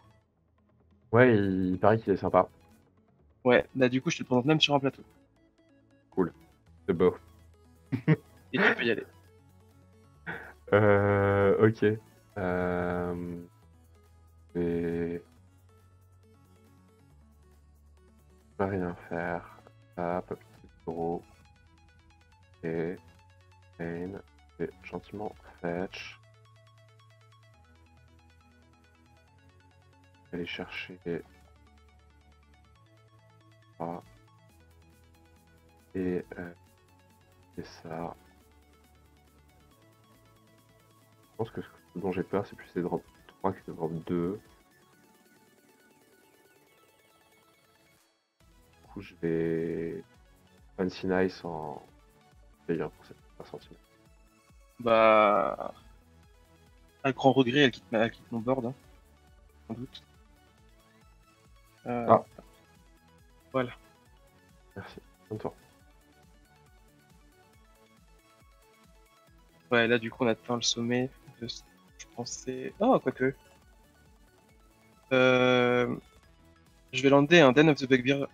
Ouais, il, il paraît qu'il est sympa. Ouais, bah du coup je te le présente même sur un plateau. Cool, c'est beau. Et tu peux y aller. Euh, ok. Euh... Et... Je vais rien faire. Tap, petit gros. Et. Pain. Et gentiment fetch. Aller chercher. Ah. Et. Euh... Et ça. Je pense que ce dont j'ai peur, c'est plus les drops. Que c'est drop deux. Du coup, je vais Fancy Nice en payant pour cette centimes. Bah, un grand regret, elle quitte, ma... elle quitte mon board, hein. Sans doute. Euh... Ah. Voilà. Merci. Bon tour. Ouais, là, du coup, on atteint le sommet de. Je pensais... Oh, quoique. Euh... Je vais lander un Den of the Bugbear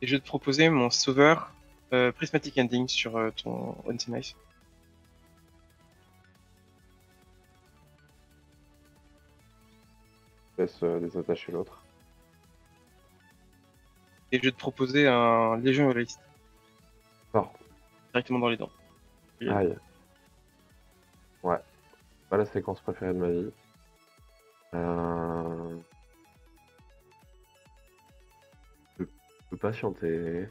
et je vais te proposer mon sauveur euh, Prismatic Ending sur euh, ton Once Nice. Je laisse euh, désattacher l'autre. Et je vais te proposer un Légion of List. Oh. Directement dans les dents. Et... Aïe. Ouais. Pas la séquence préférée de ma vie. Euh... Je peux patienter.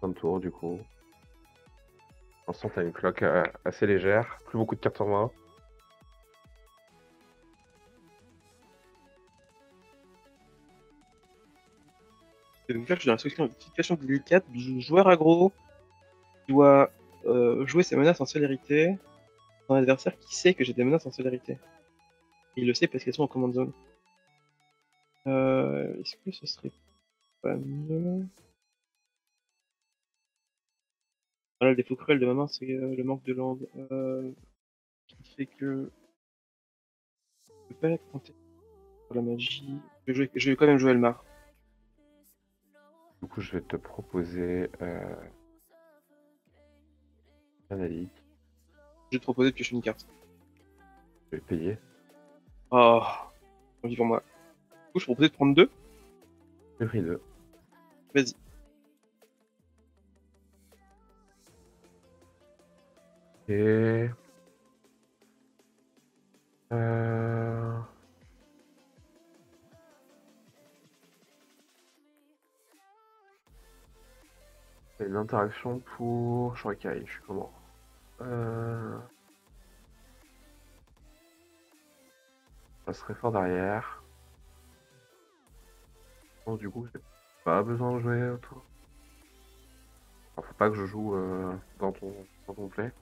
Fin de tour du coup. Pour l'instant t'as une cloque euh, assez légère. Plus beaucoup de cartes en main. Donc là j'ai l'instruction de situation délicate du joueur aggro. Il doit euh, jouer ses menaces en célérité. Un adversaire qui sait que j'ai des menaces en célérité. Il le sait parce qu'elles sont en command zone. Euh, Est-ce que ce serait pas mieux? Voilà, le défaut cruel de ma main, c'est le manque de land. Euh, qui fait que. Je peux pas la compter pour la magie. Je vais, jouer... je vais quand même jouer Elmar. Du coup, je vais te proposer. Euh... Analyse. Je vais te proposer de piocher une carte. Je vais payer. Oh, tant pis pour moi. Du coup, je proposais de prendre deux. J'ai pris deux. Vas-y. Et. Euh. des interactions pour Shorikai, je suis comment euh... Je passerai fort derrière. Bon, du coup, j'ai pas besoin de jouer autour. Enfin, faut pas que je joue euh, dans ton dans ton play.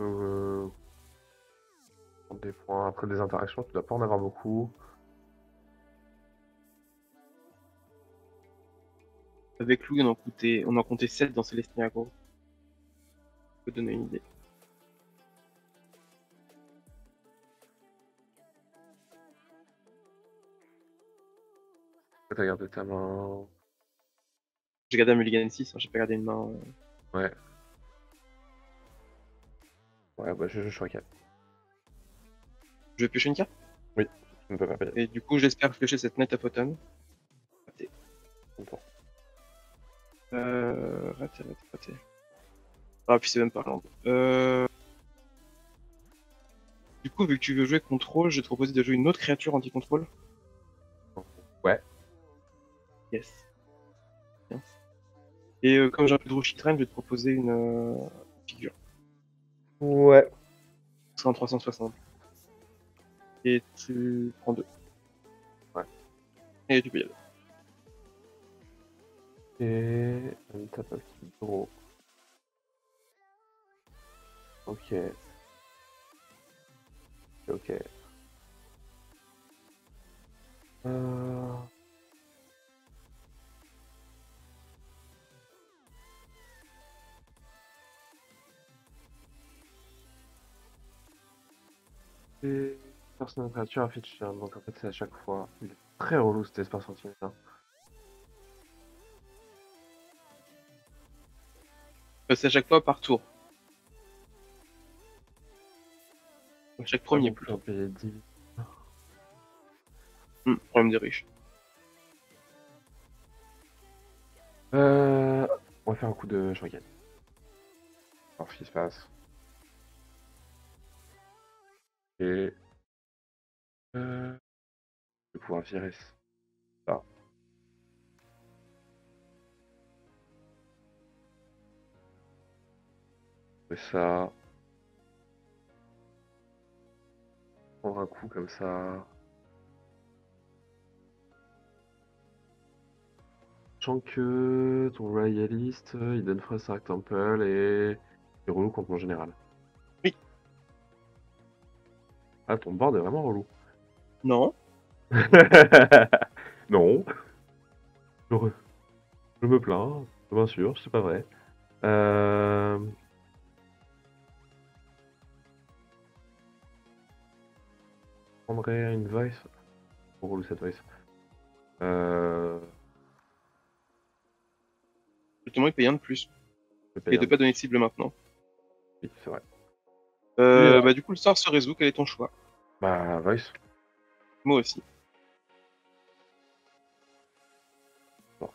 Euh... Des points après des interactions, tu dois pas en avoir beaucoup. Avec Louis, on en coûtait, on en comptait sept dans Célestine Agro. Je peux donner une idée. T'as gardé ta main. J'ai gardé un mulligan six, hein, j'ai pas gardé une main. Euh... Ouais. Ouais, bah je joue sur quatre. Je vais piocher une carte. Oui, je ne peux pas payer. Et du coup, j'espère piocher cette Knight of Autumn. Raté. Bon. Euh. Raté, raté, raté. Ah, puis c'est même pas long. Euh. Du coup, vu que tu veux jouer contrôle, je vais te proposer de jouer une autre créature anti-contrôle. Ouais. Yes. Bien. Et euh, comme j'ai un peu de rouge qui traîne, je vais te proposer une euh, figure. Ouais. C'est en trois cent soixante. Et tu prends deux. Ouais. Et tu peux y aller. Et on tape un petit gros. Ok. Ok. Euh... Et... Personne créature à feature, donc en fait c'est à chaque fois. Il est très relou cet Esper Sentinel. C'est à chaque fois par tour. À chaque premier plus. Mmh, problème des riches. Euh... On va faire un coup de Shuriken. Alors ce qui se passe. Et... Euh... Je vais pouvoir virer ça. Et ça... Prendre un coup comme ça... Sachant que ton royaliste, il donne Fresh Arc Temple et... C'est relou contre mon général. Oui. Ah, ton board est vraiment relou. Non. Non. Je, re... je me plains, bien sûr, c'est pas vrai. Euh... Je prendrais une vice. Pour rouler cette vice. Euh... Justement, il paye un de plus. Et de pas donner de cible maintenant. Oui, c'est vrai. Euh, oui, bah, du coup, le sort se résout. Quel est ton choix? Bah, vice. Moi aussi. Bon.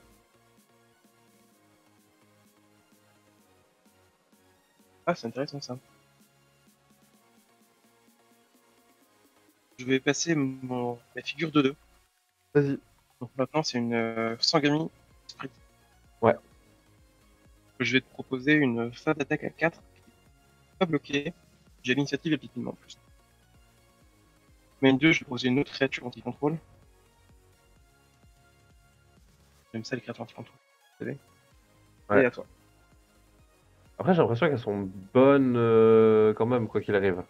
Ah, c'est intéressant ça. Je vais passer mon... la figure de deux. Vas-y. Donc maintenant c'est une euh, Sangami Sprite. Ouais. Je vais te proposer une fin d'attaque à quatre. Pas bloquée. J'ai l'initiative et le en plus. Même deux, je vais poser une autre créature anti-contrôle. J'aime ça les créatures anti-contrôle, vous savez. Ouais. Et à toi. Après j'ai l'impression qu'elles sont bonnes euh, quand même, quoi qu'il arrive.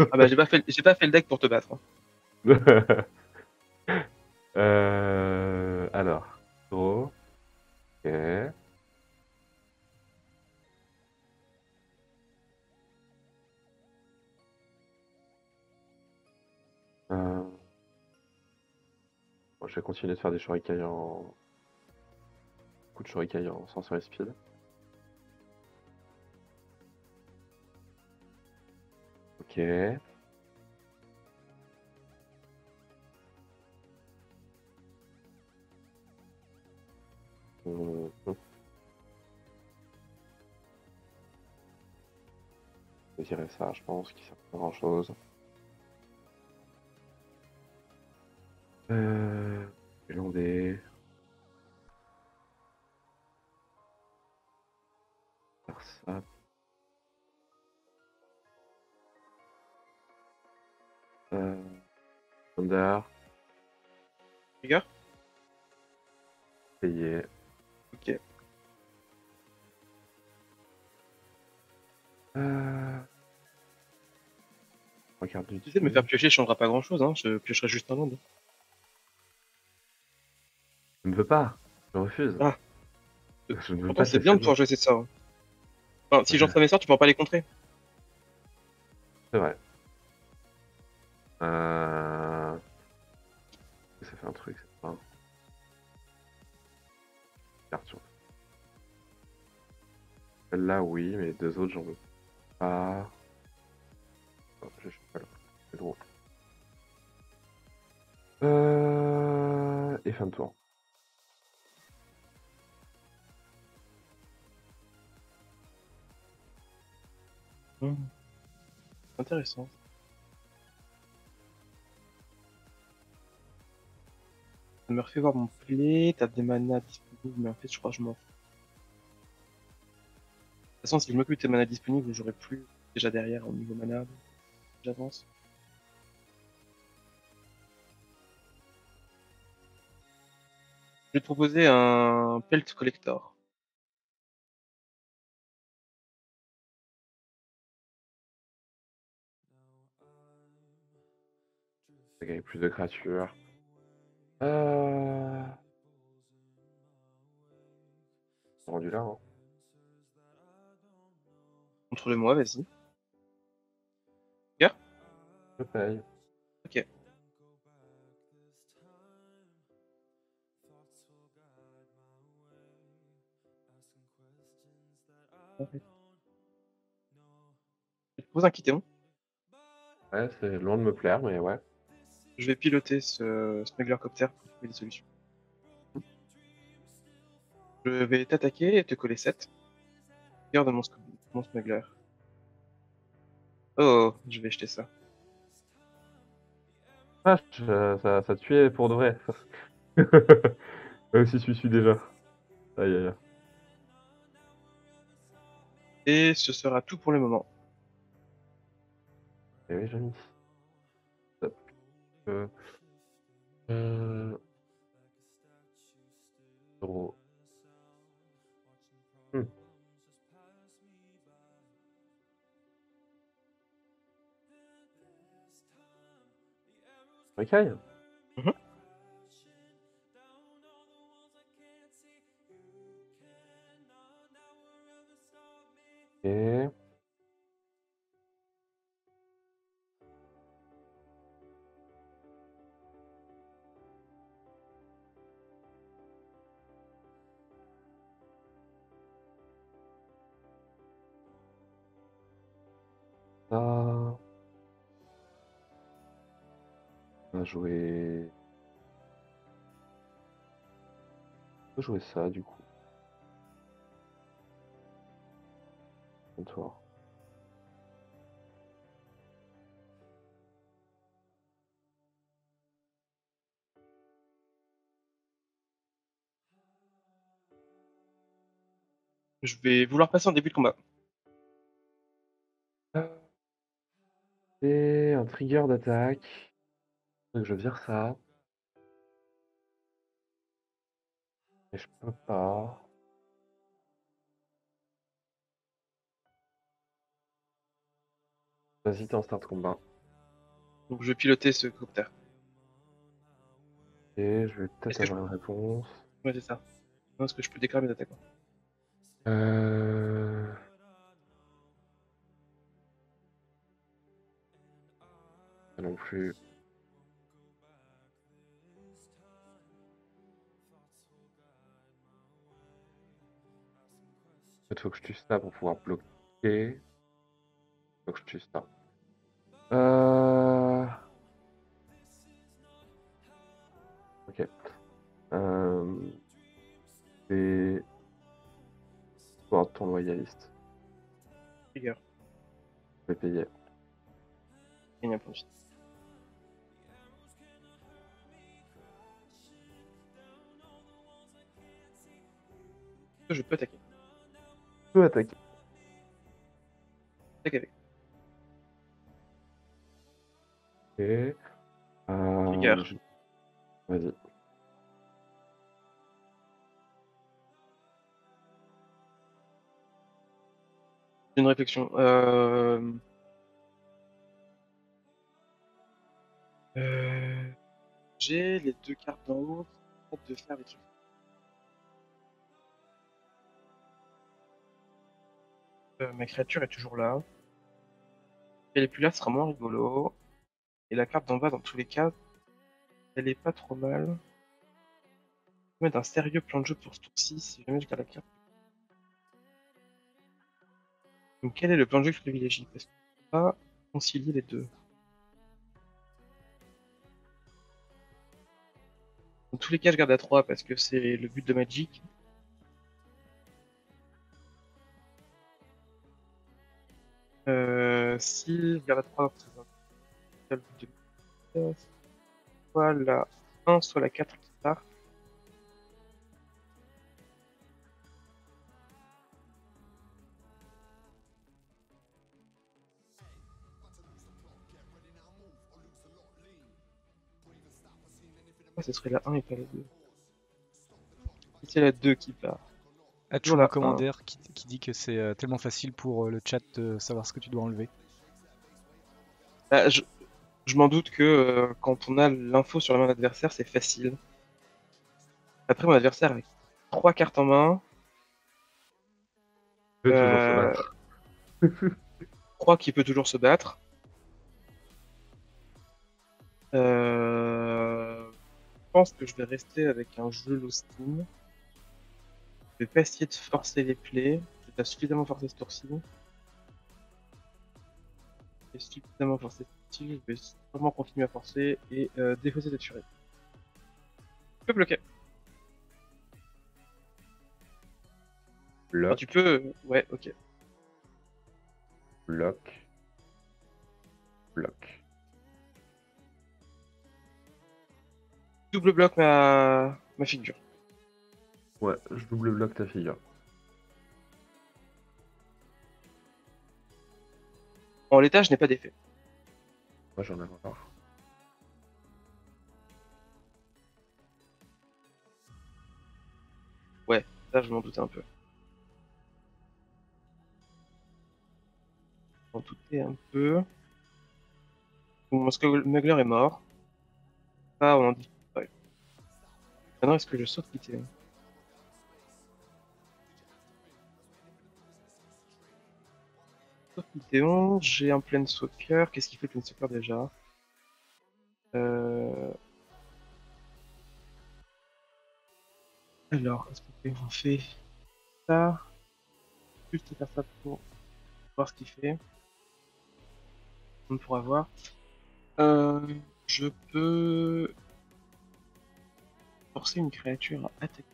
Ah bah j'ai pas, pas fait le deck pour te battre. Hein. euh, alors, draw. Ok. Euh... Bon, je vais continuer de faire des shurikai en... Coup de shurikai en sorcery speed. Ok. Mmh. Je vais tirer ça, je pense qu'il ne sert pas à grand chose. Euh... Landé. ça. Euh... Standard. Trigger. Payé. Ok. Euh... Regarde du... Tu sais, me faire piocher ne changera pas grand chose, hein. Je piocherai juste un land. Je ne veux pas, je refuse. Ah. Je ne veux pas. C'est bien de pouvoir jouer ça. Hein. Enfin, si j'entre mes sorts, tu ne pourras pas les contrer. C'est vrai. Euh... Ça fait un truc, c'est pas... Là oui, mais les deux autres j'en veux pas. Oh, je sais pas là, c'est drôle. Euh... Et fin de tour. Mmh. Intéressant. Ça me refait voir mon play, t'as des manas disponibles, mais en fait je crois que je m'en fous. De toute façon, si je m'occupe de tes manas disponibles, j'aurai plus déjà derrière au niveau mana. J'avance. Je vais te proposer un Pelt Collector. Gagner plus de créatures. Euh... Rendu là, hein. Contrôle-moi, vas-y. Yeah. Je paye. Ok. Parfait. Je te pose un Kitéon. Ouais, c'est loin de me plaire, mais ouais. Je vais piloter ce smuggler copter pour trouver des solutions. Je vais t'attaquer et te coller sept. Regarde mon, mon smuggler. Oh, je vais jeter ça. Ah, je, ça, ça tuait pour de vrai. Même si je suis déjà. Aïe aïe aïe. Et ce sera tout pour le moment. Et oui, j'ai mis. Euh... Euh... Oh. Hmm. Ok. Mm-hmm. Et... On va jouer... On va jouer ça du coup. Bonsoir. Je vais vouloir passer en début de combat. Et un trigger d'attaque. Donc je vire ça. Et je peux pas. Vas-y, t'es en start combat. Donc je vais piloter ce copter. Et je vais peut-être avoir je... une réponse. Ouais, c'est ça. Non, est-ce que je peux déclarer mes attaques? Euh. Non plus. En fait, faut que je tue ça pour pouvoir bloquer. Faut que je tue ça. Euh... Ok. Euh... Et... Pour ton loyaliste. Figure. Je vais payer. Il n'y a pas de... Je peux attaquer. Je peux attaquer. Gavé. Ok. Euh... Trigger. Vas-y. Une réflexion. Euh... Euh... J'ai les deux cartes d'en haut qui permettent de faire les trucs. Euh, ma créature est toujours là. Si elle est plus là, ce sera moins rigolo. Et la carte d'en bas, dans tous les cas, elle est pas trop mal. Je vais mettre un sérieux plan de jeu pour ce tour-ci si jamais je garde la carte. Donc, quel est le plan de jeu que je privilégie? Parce qu'on ne peut pas concilier les deux. Dans tous les cas, je garde à trois parce que c'est le but de Magic. Euh, si je garde à trois, c'est le but de Magic. Soit la un, soit la quatre qui part. Ce serait la un et pas la deux. C'est la deux qui part. Ah, toujours la commander qui, qui dit que c'est tellement facile pour le chat de savoir ce que tu dois enlever. Bah, je je m'en doute que euh, quand on a l'info sur la main de l'adversaire, c'est facile. Après, mon adversaire avec trois cartes en main. Il peut euh... toujours se battre. Je crois qu'il peut toujours se battre. Euh... Je pense que je vais rester avec un jeu l'hostile. Je vais pas essayer de forcer les plays. J'ai pas suffisamment forcé ce tour-ci. J'ai suffisamment forcé ce tour-ci. Je vais sûrement continuer à forcer et euh, défausser cette furie. Tu peux bloquer. Bloc. Enfin, tu peux. Ouais, ok. Bloc. Bloc. Double bloc ma... ma figure. Ouais, je double bloque ta figure. En l'état, je n'ai pas d'effet. Moi j'en ai encore. Ouais, ça je m'en doutais un peu. Je m'en doutais un peu. Bon, mon smuggler est mort. Ça, on en dit. Maintenant, est-ce que je saute quitter? Saute quitter onze, j'ai un Planeswalker. Qu'est-ce qu'il fait le Planeswalker déjà? euh... Alors, est-ce qu'on fait ça? Juste faire ça pour voir ce qu'il fait. On pourra voir. Euh, je peux... forcer une créature à attaquer.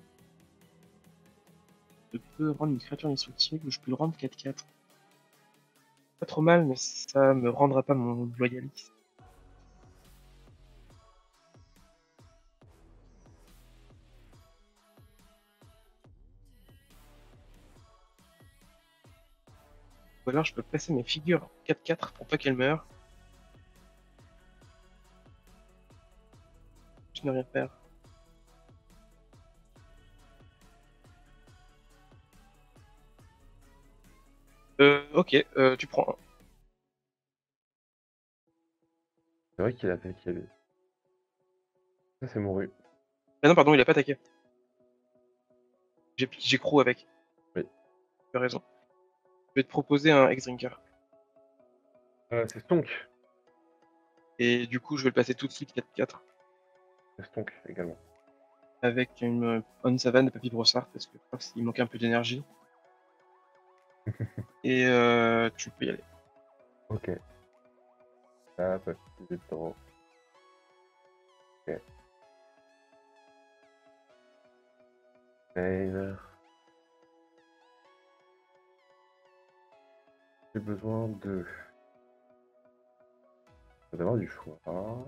Je peux rendre une créature indestructible ou je peux le rendre quatre quatre. Pas trop mal, mais ça me rendra pas mon loyaliste. Ou alors je peux placer mes figures quatre quatre pour pas qu'elles meurent. Je n'ai rien à faire. Euh, ok, euh, tu prends un. C'est vrai qu'il a attaqué. Lui. Ça, c'est mouru. Ah non, pardon, il a pas attaqué. J'ai crew avec. Oui. Tu as raison. Je vais te proposer un Gexdrinker. Euh, c'est Stonk. Et du coup, je vais le passer tout de suite quatre quatre. C'est Stonk également. Avec une On Savane de Papy Brossard, parce que je crois qu'il manque un peu d'énergie. Et euh, tu peux y aller. Ok. Ah, pas de temps. Ok. Save. J'ai besoin de. Je vais d'avoir du choix. Hein.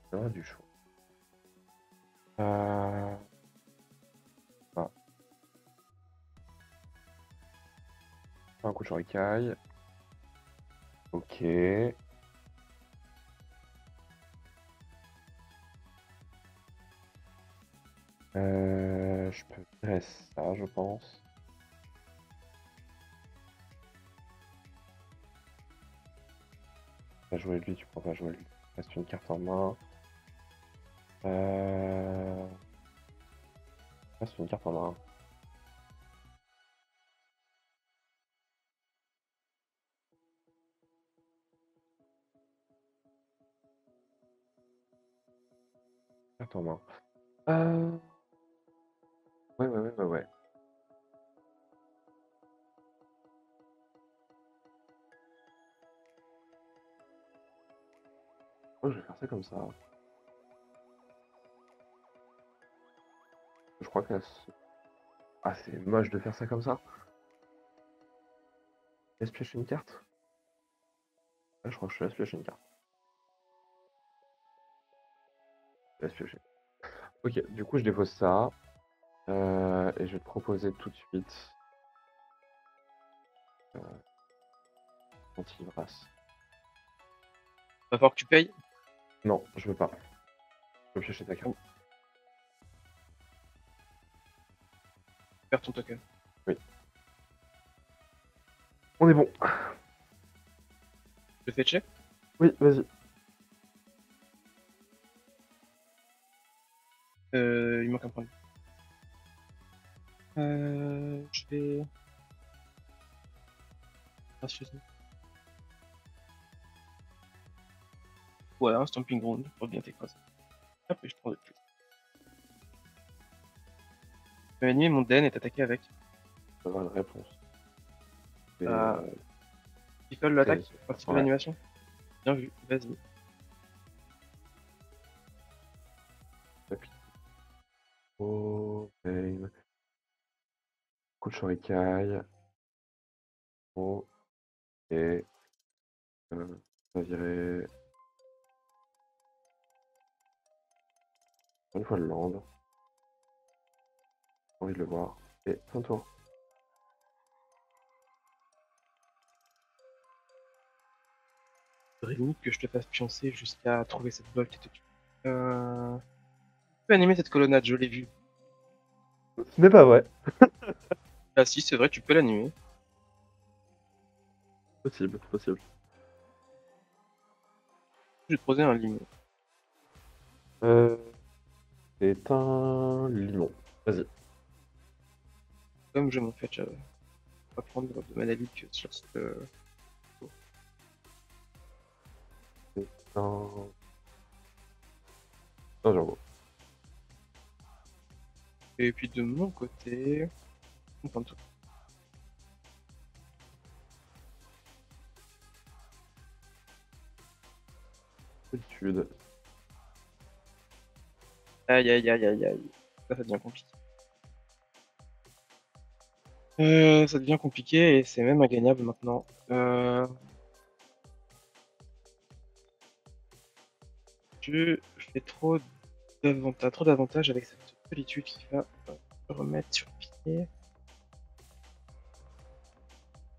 Je vais d'avoir du choix. Euh... Un coup de Shorikai. Ok. Euh, je peux tirer ça, je pense. Tu vas jouer lui, tu pourras pas jouer lui. Reste une carte en main. Euh... Reste une carte en main. Carte en main. Euh... Ouais, ouais, ouais, ouais, ouais. Oh, je vais faire ça comme ça. Je crois que... Ah, c'est moche de faire ça comme ça. Laisse piocher une carte. Ah, je crois que je laisse piocher une carte. Laisse piocher. Ok, du coup, je dépose ça. Euh, et je vais te proposer tout de suite... Euh... Anti-brasse. Va falloir que tu payes. Non, je veux pas. Je veux piocher ta carte. Perds ton token. Oui. On est bon. Je te fais check. Oui, vas-y. Euh, il manque un point. Euh, je vais... Gracieusement. Voilà, un stamping ground pour bien t'écraser. Hop, et je prends de plus. Je vais animer mon den et t'attaquer avec. Ça va, une réponse. Ah. Euh... Pistole l'attaque, participe à l'animation. Bien vu, vas-y. Oh, pain. Coup de Shorikai. Oh. Et. Euh, on va virer. Une fois le land. J'ai envie de le voir. Et fin de tour. Faudrait que je te fasse pioncer jusqu'à trouver cette bolt et te tuer. Euh... Tu peux animer cette colonnade, je l'ai vue. Ce n'est pas vrai. Ah si, c'est vrai, tu peux l'animer. Possible, possible. Je vais te poser un limon. Euh... C'est un limon, vas-y. Comme je m'en fais, je vais pas prendre de manalique sur ce... C'est un... un jambon. Et puis de mon côté... on prend tout. Solitude. Aïe aïe aïe aïe aïe, ça, ça devient compliqué. Euh, ça devient compliqué et c'est même ingagnable maintenant. Euh... Je fais trop d'avantages avec cette solitude qui va me remettre sur pied.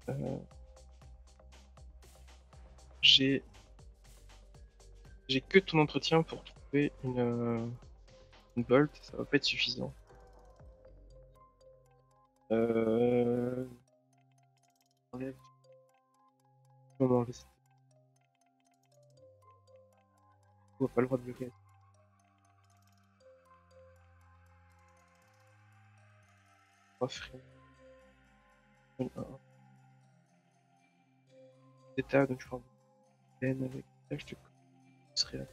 Euh... J'ai... J'ai que ton entretien pour trouver une... Une bolt, ça va pas être suffisant. Euh... Enlève. On va enlever ça. On n'a pas le droit de bloquer. trois frais. État, donc je prends une avec ça, je te serai là.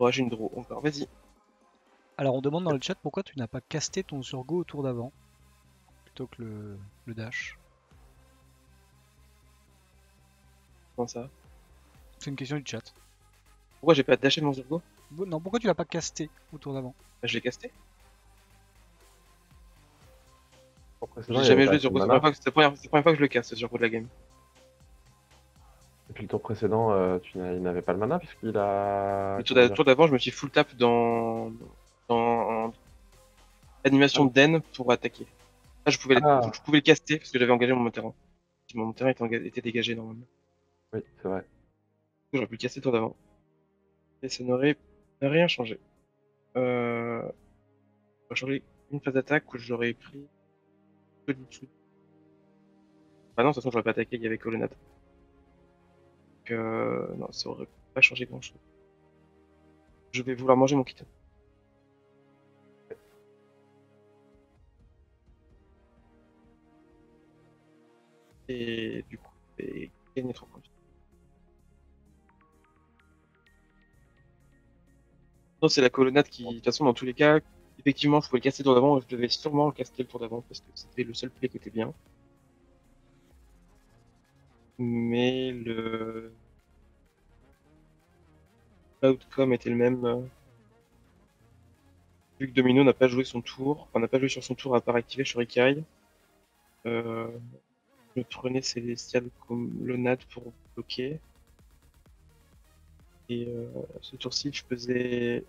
Oh, j'ai une draw encore, vas-y. Alors on demande dans le chat pourquoi tu n'as pas casté ton surgo au tour d'avant plutôt que le, le dash. Comment ça? C'est une question du chat. Pourquoi j'ai pas dashé mon surgo? Bon, non, pourquoi tu l'as pas casté au tour d'avant? Bah, je l'ai casté. J'ai jamais joué surgo, c'est la, la première fois que je le casse, le surgo de la game. Depuis le tour précédent, euh, tu n'avais pas le mana puisqu'il a... Le tour d'avant, je me suis full tap dans... dans... animation ah. Den pour attaquer. Ah, je pouvais, ah. je pouvais le caster parce que j'avais engagé mon Monterrain. Mon Monterrain était, était dégagé normalement. Oui, c'est vrai. J'aurais pu le casser le tour d'avant. Et ça n'aurait rien changé. Euh... J'aurais une phase d'attaque où j'aurais pris. Ah non, de toute façon, j'aurais pas attaqué, il y avait Colonnade. Donc, euh... non, ça aurait pas changé grand chose. Je vais vouloir manger mon kit. Et du coup, je vais gagner trois points. Non, c'est la Colonnade qui, de toute façon, dans tous les cas, effectivement, je pouvais le casser le tour d'avant, je devais sûrement le casser le tour d'avant parce que c'était le seul play qui était bien. Mais le. L'outcome était le même. Vu que Domino n'a pas joué son tour, enfin n'a pas joué sur son tour à part activer Shorikai, euh, je prenais Célestial comme Lonade pour bloquer. Et euh, ce tour-ci, je faisais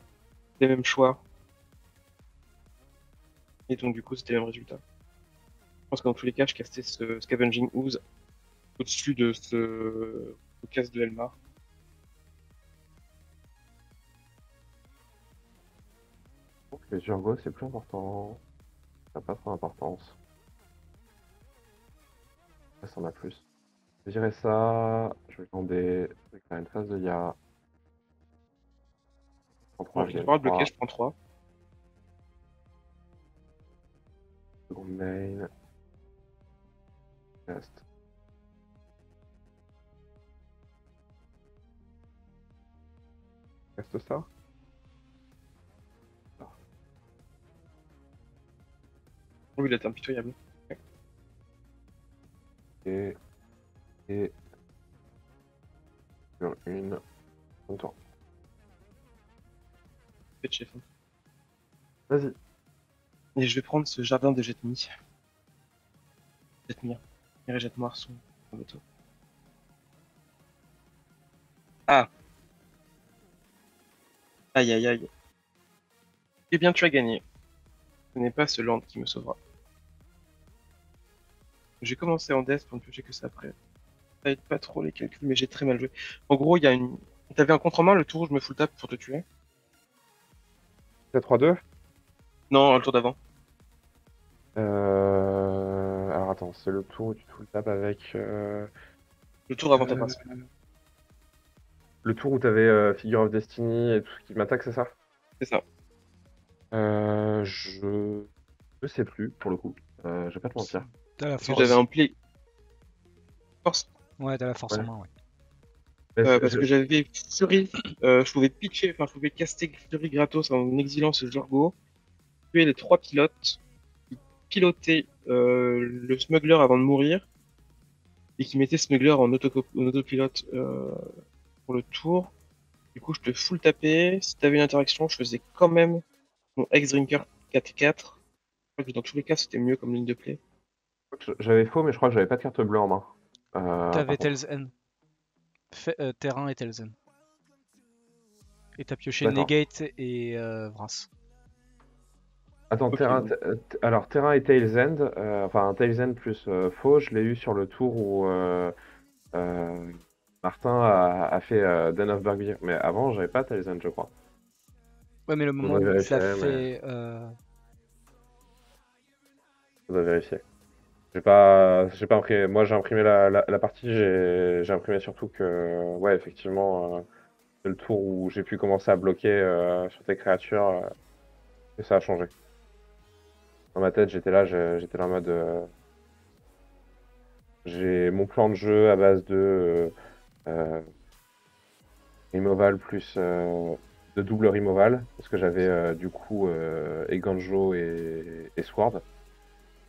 les mêmes choix. Et donc, du coup, c'était le même résultat. Je pense que dans tous les cas, je castais ce Scavenging Ooze au-dessus de ce casse de Elmar. Les urgos, c'est plus important. Ça n'a pas trop d'importance. Ça, ça en a plus. Je dirais ça. Je vais demander. Je vais faire une phase de Ya. Je prends trois. Je vais pouvoir bloquer, je prends trois. Second main. Cast. Cast ça. Oui, il est impitoyable. Et. Et. Sur une. Bon tour. Faites chef. Vas-y. Et je vais prendre ce jardin de Jetmi. Jetmir. Mir et Jetmoir sont en bateau. Ah! Aïe aïe aïe. Eh bien, tu as gagné. Ce n'est pas ce land qui me sauvera. J'ai commencé en death pour ne piocher que ça après. Ça aide pas trop les calculs, mais j'ai très mal joué. En gros, il y a une. T'avais un contre en main le tour où je me full tap pour te tuer. T'as trois deux? Non, le tour d'avant. Euh. Alors attends, c'est le tour où tu full tap avec. Euh... Le tour avant ta passe. Euh... Le tour où t'avais euh, Figure of Destiny et tout ce qui m'attaque, c'est ça? C'est ça. Euh. Je. Je sais plus pour le coup. Euh, je vais pas te mentir. T'as la force. J'avais un pli. Force. Ouais, t'as la force ouais. en main, ouais. Euh, parce que j'avais Fury, euh, je pouvais pitcher, enfin je pouvais caster Fury gratos en exilant ce Jorgo, tuer les trois pilotes, qui pilotaient euh, le smuggler avant de mourir, et qui mettait smuggler en, auto en autopilote euh, pour le tour. Du coup, je te full tapais, si t'avais une interaction, je faisais quand même mon Gexdrinker quatre quatre. Dans tous les cas, c'était mieux comme ligne de play. J'avais faux, mais je crois que j'avais pas de carte bleue en main. Euh, T'avais Telzen. Euh, terrain et Telzen. Et t'as pioché Negate et euh, Vras. Attends, okay. terrain, alors Terrain et Tailsend, euh, enfin Tailsend plus euh, faux, je l'ai eu sur le tour où euh, euh, Martin a, a fait euh, Den of Burgbeer. Mais avant, j'avais pas Tailsend, je crois. Ouais, mais le moment où tu l'as fait. Mais... Euh... On doit vérifier. J'ai pas, j'ai pas imprimé. Moi, j'ai imprimé la, la, la partie. J'ai imprimé surtout que, ouais, effectivement, euh, c'est le tour où j'ai pu commencer à bloquer euh, sur tes créatures euh, et ça a changé. Dans ma tête, j'étais là, j'étais là en mode. Euh, j'ai mon plan de jeu à base de euh, removal plus euh, de double removal parce que j'avais euh, du coup euh, Eganjo et, et Sword.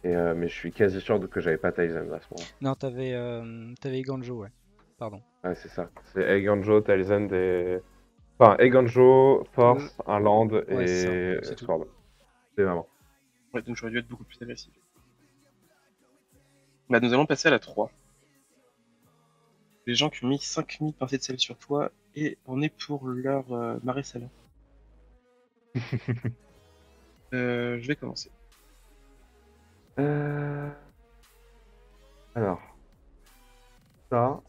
Et euh, mais je suis quasi sûr que j'avais pas Tailsend à ce moment. Non, t'avais euh, Eganjo, ouais. Pardon. Ouais, c'est ça. C'est Eganjo, Tailsend et. Enfin, Eganjo, Force, un land ouais, et. C'est tout. C'est vraiment. Ouais, donc j'aurais dû être beaucoup plus agressif. Bah, nous allons passer à la trois. Les gens qui ont mis cinq mille pincées de sel sur toi et on est pour leur euh, marée salée. euh, je vais commencer. Euh... Alors. Ça.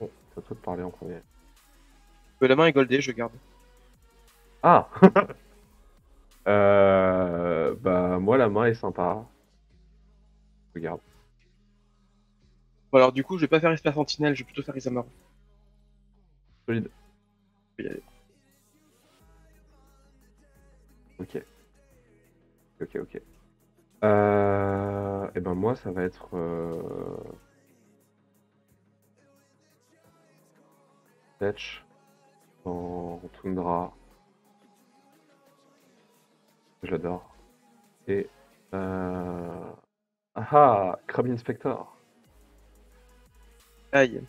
Bon, ça peut parler en premier. La main est goldée, je garde. Ah euh... Bah, moi, la main est sympa. Je garde. Bon, alors, du coup, je vais pas faire Esper Sentinel, je vais plutôt faire Isamaru. Solide. Je vais y aller. Ok. Ok, ok. Euh... Et ben moi, ça va être... Euh... Fetch. En Tundra. J'adore. Et... Euh... Ah ah, Crab Inspector. Aïe.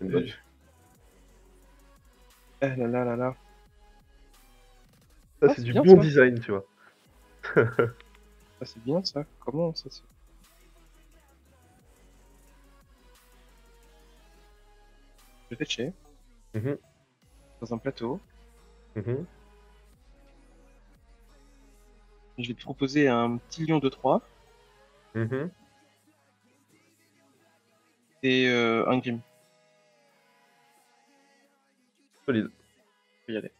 Une bonne... Ah là là là là. Ça ah, c'est du bien, bon ça. Design, tu vois. Ah, c'est bien ça. Comment ça se... Je vais fetcher. Mm-hmm. Dans un plateau. Mm-hmm. Je vais te proposer un petit lion de trois. Mm-hmm. Et euh, un Grim. Solide. Je vais y aller.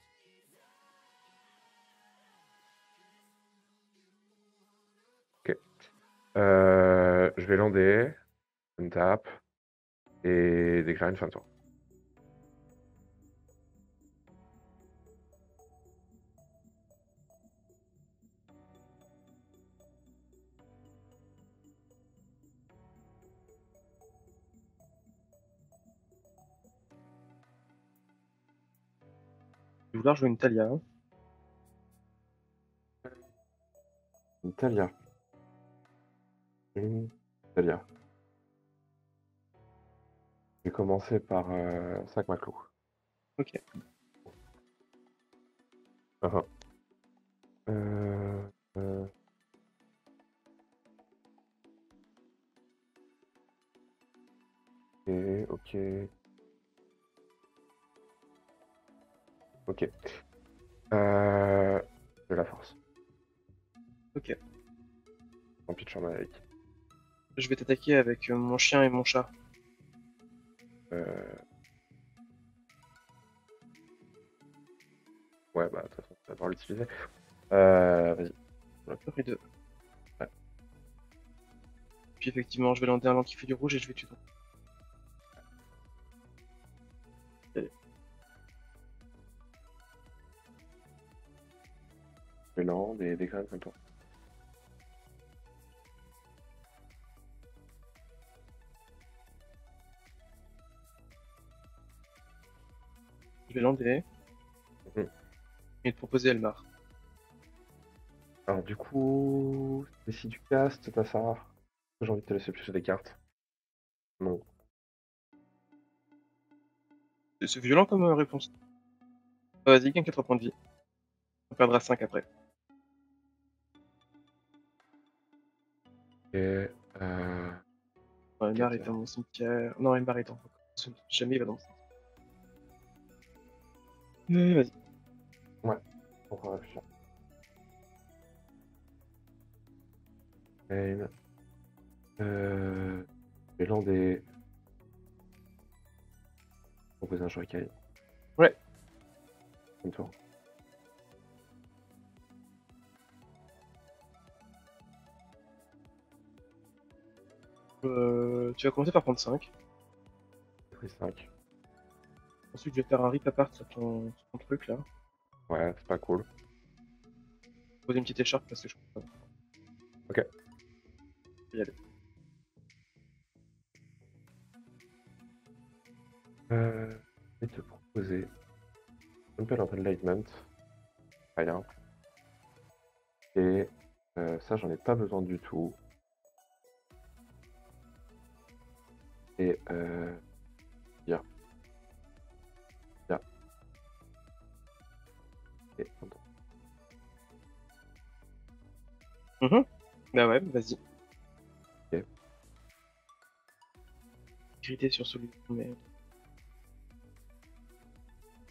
Euh, je vais lander, une tape, et déclarer une fin de tour. Je vais vouloir jouer une Talia. Une Talia. Talia. Je vais commencer par euh, Sac Maclou. Ok. Uh -huh. euh, euh... Ok, ok. Ok. Euh... De la force. Ok. En pitch en Malek. Je vais t'attaquer avec mon chien et mon chat. Euh... Ouais, bah, de toute façon, on va pas l'utiliser. Euh, vas-y. On a pris deux. Ouais. Puis, effectivement, je vais lander un land qui fait du rouge et je vais tuer. Allez. Je vais land et déclare comme toi. Je vais lander mmh. et te proposer Elmar. Alors du coup, si tu castes, t'as ça. J'ai envie de te laisser piocher des cartes. Non. C'est violent comme réponse. Euh, Vas-y, gagne quatre points de vie. On perdra cinq après. Et euh... non, Elmar est dans mon cimetière. Non, Elmar est dans mon cimetière. Jamais il va dans mon cimetière. Mmh, vas-y. Ouais, on va réfléchir. Aim. Euh. Je vais lander. Proposer un Shorikai. Ouais. Une tour. Euh. Tu vas commencer par prendre cinq. J'ai pris cinq. Ensuite, je vais faire un rip à part sur ton, sur ton truc là. Ouais, c'est pas cool. Je vais poser une petite écharpe parce que je comprends pas. Ok. Je vais y aller. Euh, je vais te proposer un peu l'enlightenment. Rien. Et euh, ça, j'en ai pas besoin du tout. Et euh. Bien. Et... Mmh. Bah ouais, vas-y. Ok. Grité sur celui mais...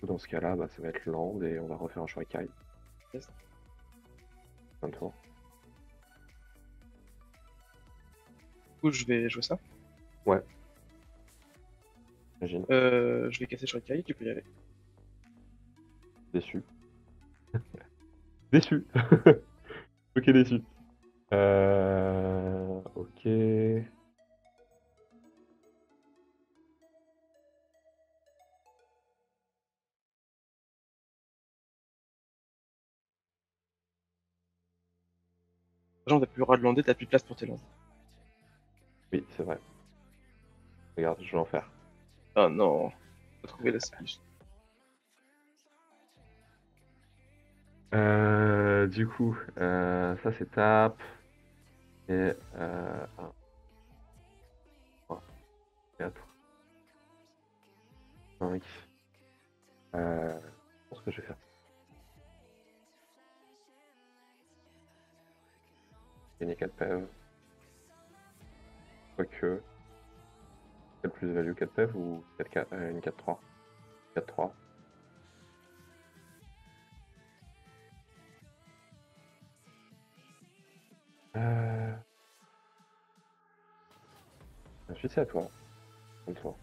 Dans ce cas-là, bah, ça va être land et on va refaire un Shorikai. test. Un tour. Du coup, je vais jouer ça. Ouais. Imagine. Euh, je vais casser Shorikai, tu peux y aller. Déçu. Déçu. Ok, déçu. Euh... Ok... Genre, t'as plus le droit de lander, t'as plus de place pour tes landes. Oui, c'est vrai. Regarde, je vais en faire. Ah non, faut trouver la Spigushe. Euh, du coup, euh, ça c'est tape. Et euh, un, trois, quatre, cinq. Euh, je pense que je vais faire. Gagner quatre pèves. Quoique. Quelle plus-value, quatre pèves ou euh, une quatre trois? quatre trois. Euh... Je sais à toi. Comme toi.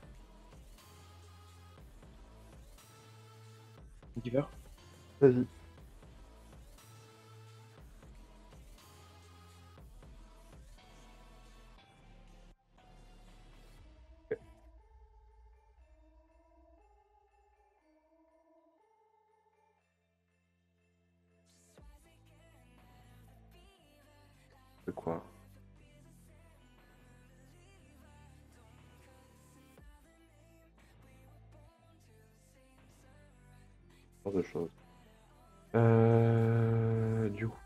Giver. Vas-y. Quoi? Genre de choses. Euh, du coup,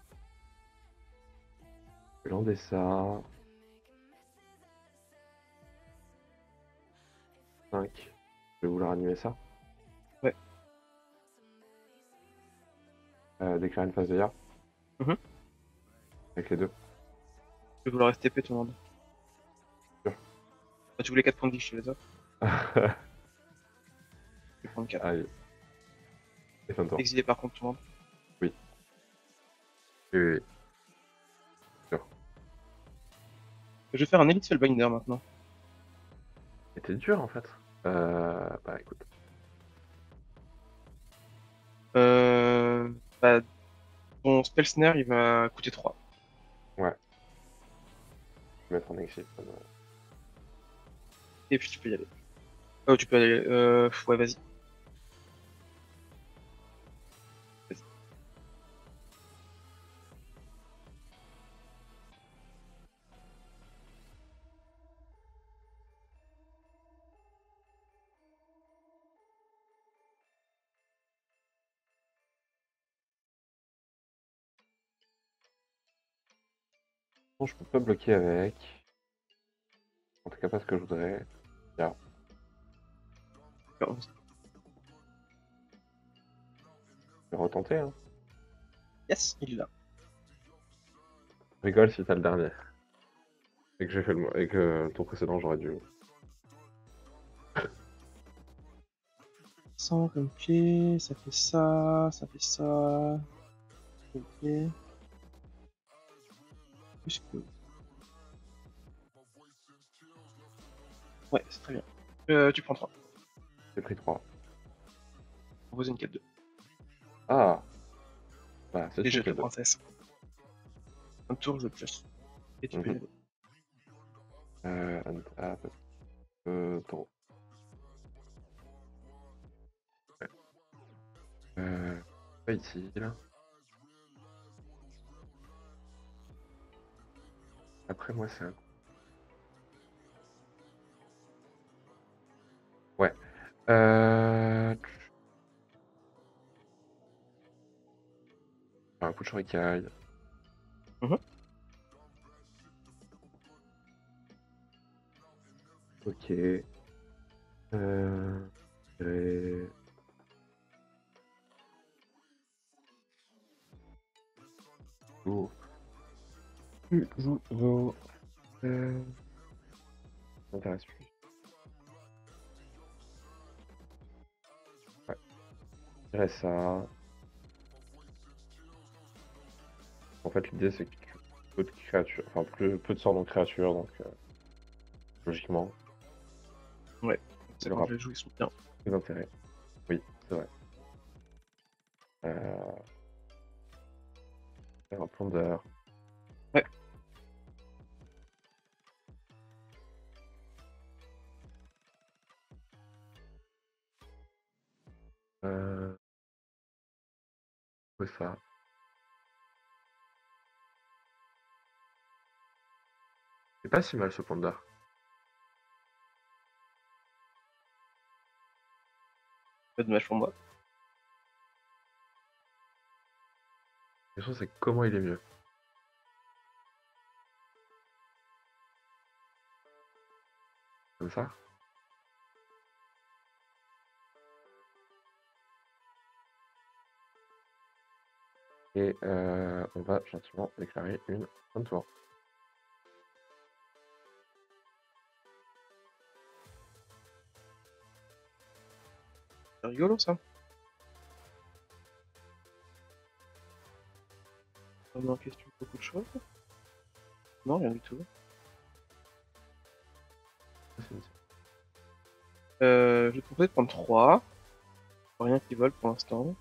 je vais lander ça. cinq. Je vais vouloir animer ça. Ouais. Euh, déclarer une phase de guerre. Mmh. Avec les deux. Je vais vouloir S T P tout le monde. Sure. Ah, tu voulais quatre points de vie chez les autres. Je vais prendre quatre. Allez. Et fin de tour. Exilé par contre tout le monde. Oui. Oui, oui, oui. Sure. Je vais faire un Elite Spellbinder maintenant. C'était dur en fait. Euh. Bah écoute. Euh. Bah. Ton Spell Snare il va coûter trois. Ouais. Mettre en exil. Et puis tu peux y aller. Oh, tu peux aller. Euh, ouais, vas-y. Vas-y. Bon, je peux pas bloquer avec. En tout cas pas ce que je voudrais. Là. Je vais retenter hein. Yes, il est là. Je rigole si t'as le dernier. Et que j'ai fait le et que ton précédent j'aurais dû. cent comme pied, ça fait ça, ça fait ça. Ok. Ouais, c'est très bien. Euh, tu prends trois. J'ai pris trois. Proposer une quatre deux. Ah voilà, c'est déjà la princesse. Un tour, je pioche. Et tu mm -hmm. peux y aller. Euh, un, ah, euh, taureau. Ouais. Euh, pas ici, là. Après moi c'est un... Ouais. Euh... Un coup de Shorikai. Mmh. Ok. Euh... Et... Oh. Vos... Euh... Ça m'intéresse plus. Ouais. Je dirais ça. En fait, l'idée c'est que peu de créatures, enfin plus, peu de sorts non créatures, donc euh, logiquement. Ouais, c'est le rapport. Ils sont bien. Les intérêts. Oui, c'est vrai. Euh... Un pondeur. Ouais. Euh... C'est ça. C'est pas si mal ce panda. Pas dommage pour moi. La question c'est comment il est mieux. Comme ça? Et euh, on va gentiment déclarer une fin de tour. C'est rigolo ça. On met en question beaucoup de choses. Non, rien du tout. Euh, je vais proposer de prendre trois. Rien qui vole pour l'instant.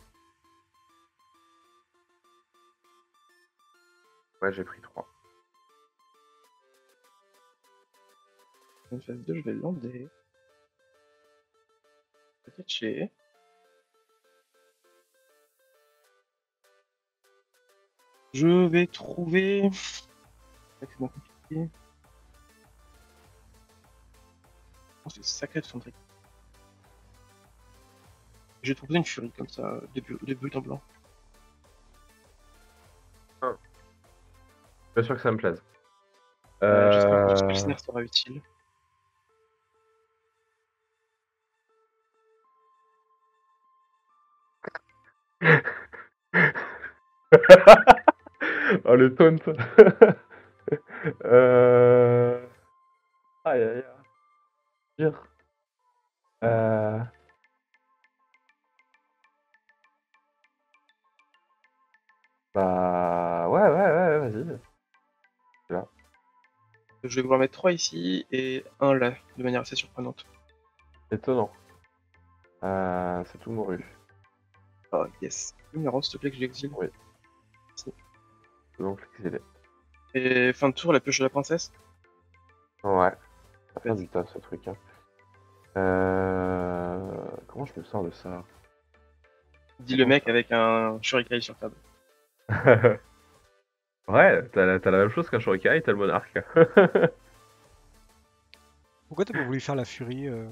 Ouais, j'ai pris trois. Une phase deux, je vais lander. Peut-être chez. Je vais trouver. Sacrément compliqué. Oh, c'est sacré de son truc. Je vais te proposer une furie comme ça, de, bu... de but en blanc. Ah. Je suis sûr que ça me plaise. Euh... J'espère que le scénario sera utile. Oh le taunt. euh... Aïe aïe aïe. Euh... Bah... Ouais ouais ouais, ouais vas-y. Là. Je vais vouloir mettre trois ici et un là, de manière assez surprenante. Étonnant. Euh... C'est tout mouru. Oh yes. Numéro, s'il te plaît que j'exile. Oui. Donc l'exilé. Et fin de tour, la pioche de la princesse. Ouais. Ça fait du taf ce truc. Hein. Euh... Comment je me sors de ça? Dis le mec avec un Shorikai sur table. Ouais, t'as la, la même chose qu'un Shorikai, t'as le monarque. Pourquoi t'as pas voulu faire la furie euh...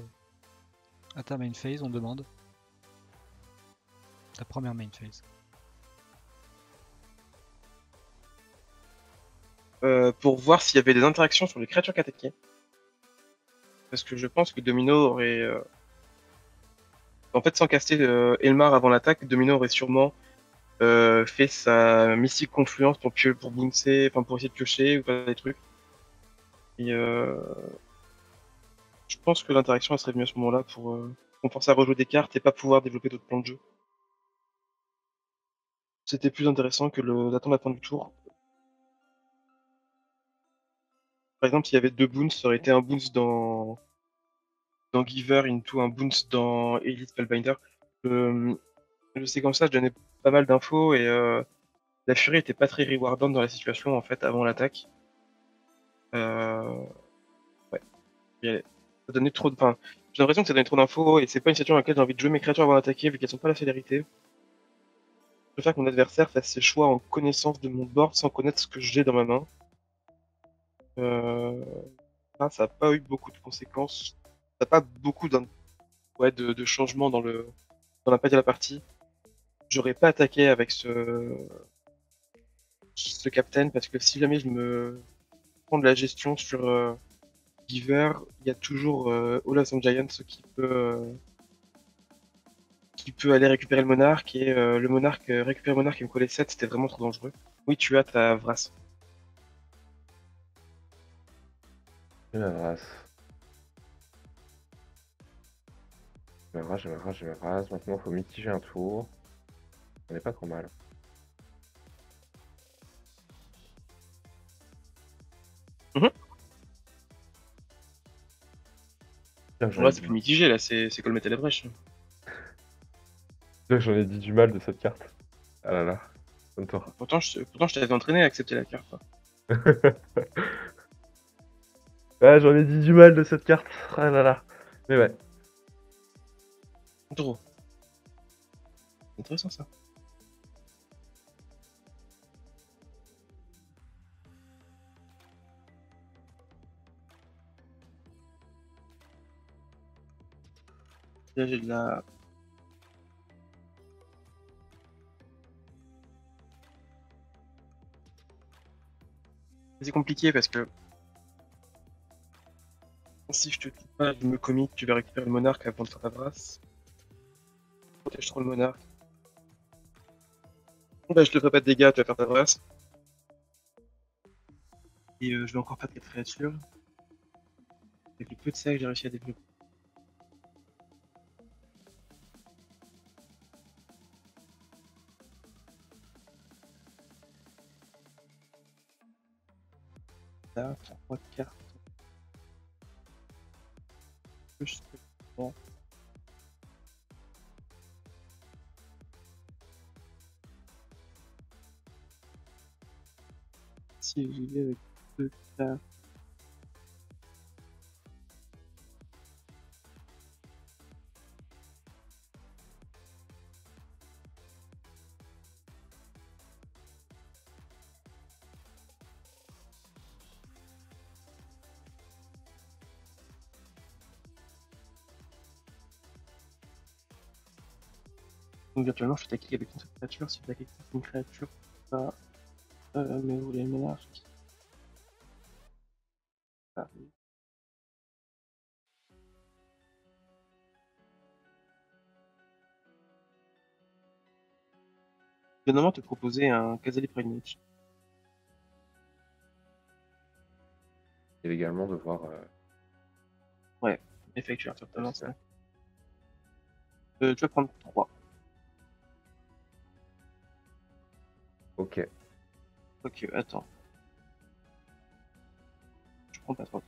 à ta main phase, on demande? Ta première main phase. Euh, pour voir s'il y avait des interactions sur les créatures qu'attaquaient. Parce que je pense que Domino aurait... Euh... En fait, sans caster euh, Elmar avant l'attaque, Domino aurait sûrement euh, fait sa mystique confluence pour, pour bouncer, enfin pour essayer de piocher ou faire des trucs. Et euh... je pense que l'interaction serait mieux à ce moment-là pour euh, compenser à rejouer des cartes et pas pouvoir développer d'autres plans de jeu. C'était plus intéressant que d'attendre la fin du tour. Par exemple, s'il y avait deux boons, ça aurait été un boons dans, dans Giver into un boons dans Elite Spellbinder. Euh, je sais comme ça, je donnais pas mal d'infos et euh, la furie était pas très rewardante dans la situation en fait avant l'attaque. Euh... Ouais, ça donnait trop de. Enfin, j'ai l'impression que ça donnait trop d'infos et c'est pas une situation dans laquelle j'ai envie de jouer mes créatures avant d'attaquer vu qu'elles sont pas la célérité. Je préfère que mon adversaire fasse ses choix en connaissance de mon board sans connaître ce que j'ai dans ma main. Euh... Ah, ça n'a pas eu beaucoup de conséquences, ça n'a pas beaucoup ouais, de, de changements dans le dans l'impact de la partie. J'aurais pas attaqué avec ce ce captain parce que si jamais je me prends de la gestion sur euh, Giver, il y a toujours euh, Olaf and Giants qui peut euh, qui peut aller récupérer le monarque et euh, le monarque euh, récupérer le monarque et me coller sept, c'était vraiment trop dangereux. Oui, tu as ta Vrasse. J'ai ma race. J'ai ma race, j'ai ma race, j'ai ma race. Maintenant, il faut mitiger un tour. On n'est pas trop mal. Mmh. Là, c'est plus mitigé, là, c'est colmater la brèche. J'en ai dit du mal de cette carte. Ah là là, comme toi. Pourtant, je, pourtant, je t'avais entraîné à accepter la carte. Ah, j'en ai dit du mal de cette carte. Ah là là, mais ouais. Trop. C'est intéressant ça. Là, j'ai de la... C'est compliqué parce que si je te quitte pas, je me commit, tu vas récupérer le monarque avant de faire ta brasse. Je protège trop le monarque. Là, je te ferai pas de dégâts, tu vas faire ta brasse. Et euh, je vais encore pas de créatures. Avec le peu de ça que j'ai réussi à développer. Là, trois cartes. Bon. Si j'y vais avec deux cartes. Donc virtuellement je suis attaqué avec une seule créature, si je suis attaqué avec une créature, pas euh, mais vous les monarques. Ah. Je vais normalement te proposer un Casale Pregnage. Et également de voir... Euh... Ouais, Effectuer certainement ça. Euh, tu vas prendre trois. Ok. Ok, attends. Je prends pas trois.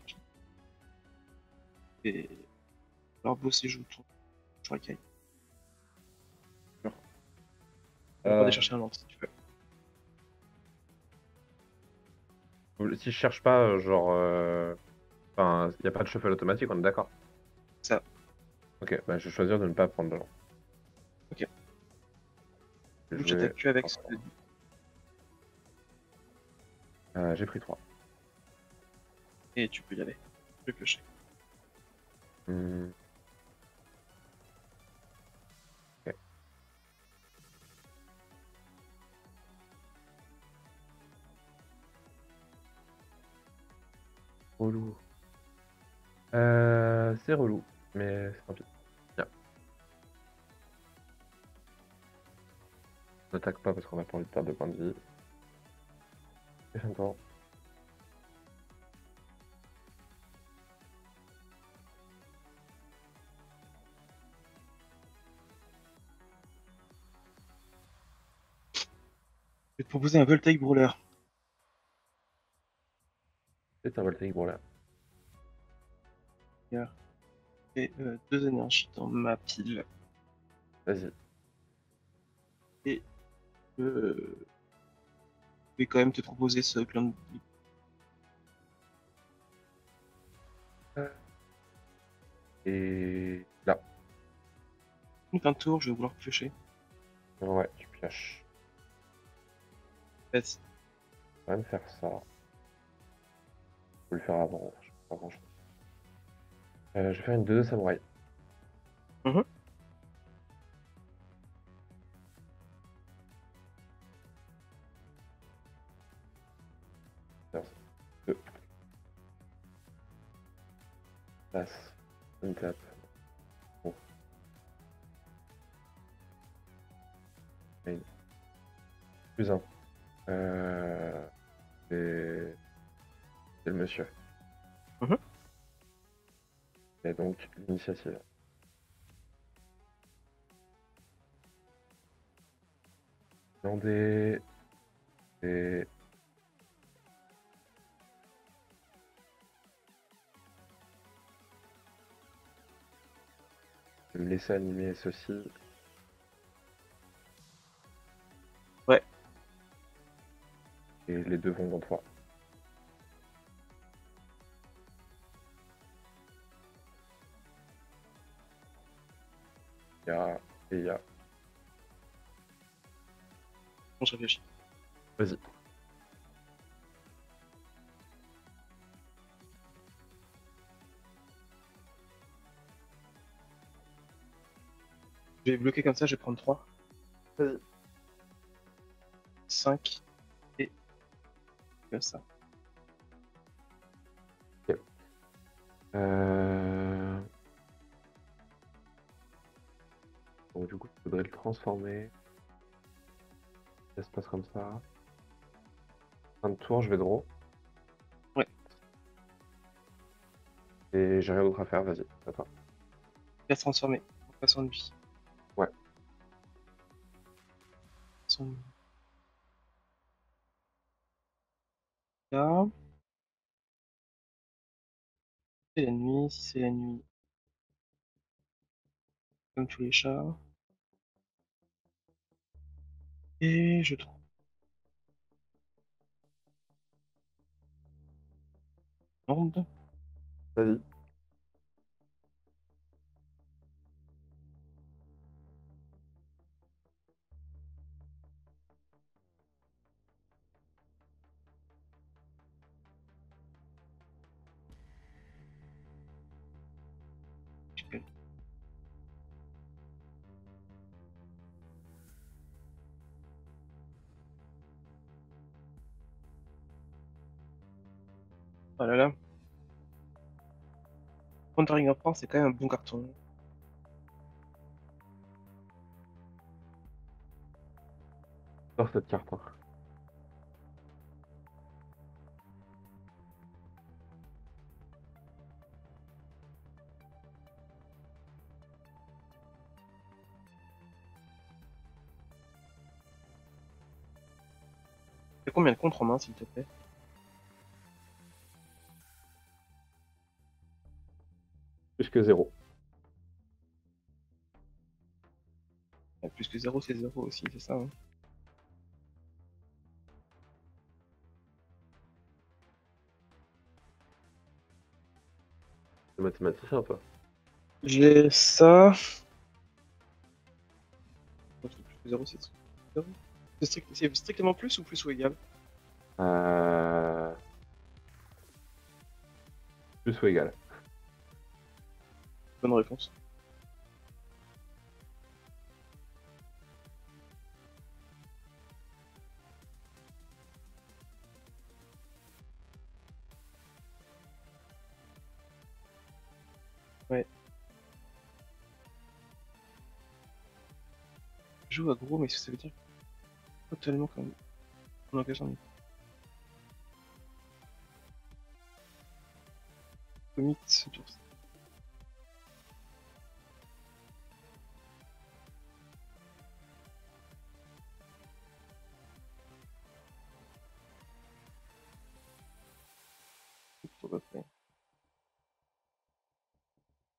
Et... Alors, bosser, je tourne. Je recaille. Non. On va aller chercher un land si tu veux. Si je cherche pas, genre... Euh... Enfin, il n'y a pas de shuffle automatique, on est d'accord. Ça. Ok, bah je vais choisir de ne pas prendre de land. Ok. Je vais... t'attaque avec ce que... Euh, j'ai pris trois. Et tu peux y aller. Je vais piocher. Mmh. Ok. Relou. Euh, c'est relou, mais c'est tant pis. Bien. On n'attaque pas parce qu'on n'a pas envie de perdre de points de vie. Encore. Je vais te proposer un Voltaic Brawler. C'est un Voltaic Brawler. Et euh, deux énergies dans ma pile. Vas-y. Et euh... je vais quand même te proposer ce plan de... Et là. En fin de tour, je vais vouloir piocher. Ouais, tu pioches. Vas-y. On va me faire ça. Je vais le faire avant, je sais pas grand chose. Euh, je vais faire une deux deux samouraï. Mmh. Passe, une tape. Bon. Plus un. Euh... C'est le monsieur. Mmh. Et donc l'initiative. Dans des... des... Je vais me laisser animer ceci. Ouais. Et les deux vont dans trois. Y'a et y'a. On se réfléchit. Vas-y. Je vais bloquer comme ça, je vais prendre trois. Vas-y. cinq. Et... comme ça. Okay. Euh... Bon, du coup, je voudrais le transformer. Ça se passe comme ça. Fin de tour, je vais draw. Ouais. Et j'ai rien d'autre à faire, vas-y, à toi. Je vais se transformer, en passant de vie. Ouais. Son... Là. C'est la nuit, si c'est la nuit. Comme tous les chats. Et je trouve. Monde. Vas-y. Oh là là. Countering en France, c'est quand même un bon carton. J'adore cette carte. Hein. T'as combien de contre en main, s'il te plaît? Plus que zéro. Ah, plus que zéro, c'est zéro aussi, c'est ça. Hein. C'est mathématicien, toi. J'ai ça. Plus que zéro, c'est zéro. C'est strict... strictement plus ou plus ou égal? euh... Plus ou égal. Bonne réponse. Ouais. Je joue à gros, mais ça veut dire totalement quand même. On engage en lui. Commit ce tour.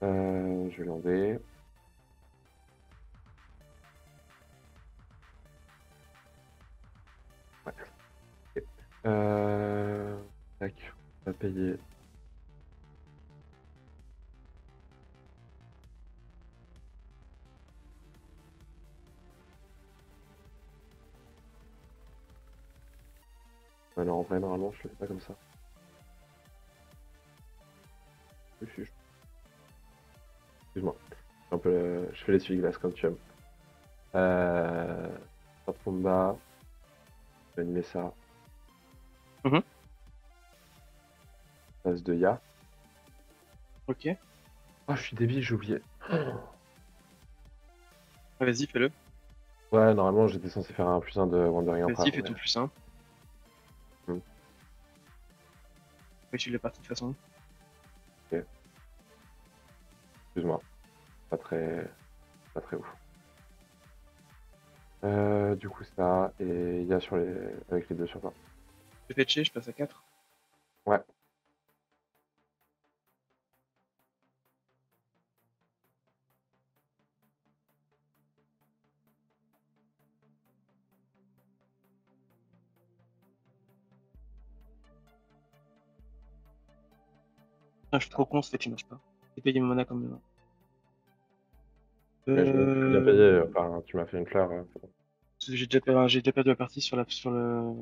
Euh, je vais l'enlever. Ouais. Okay. Euh... Tac, on va payer. Alors en vrai, normalement, je le fais pas comme ça. Je suis... Excuse-moi, un peu le... je fais l'essuie-glace quand tu aimes. Euh... Pas de combat. Je vais animer ça. Mmh. Place de Ya. Ok. Ah, oh, je suis débile, j'ai oublié. Oh. Vas-y, fais-le. Ouais, normalement j'étais censé faire un plus un de Wandering Emperor. Vas-y, fais mais... ton plus un. Mmh. Oui, tu l'as parti de toute façon. Ok. Excuse-moi. Pas très... pas très ouf. Euh, du coup ça, et il y a sur les... avec les deux sur vingt. Je vais fetcher, je passe à quatre. Ouais. Je suis trop con, ce fait qui marche pas. J'ai payé mon mana quand même. Euh... Je l'ai payé, enfin, tu m'as fait une fleur. J'ai déjà, déjà perdu la partie sur, la, sur le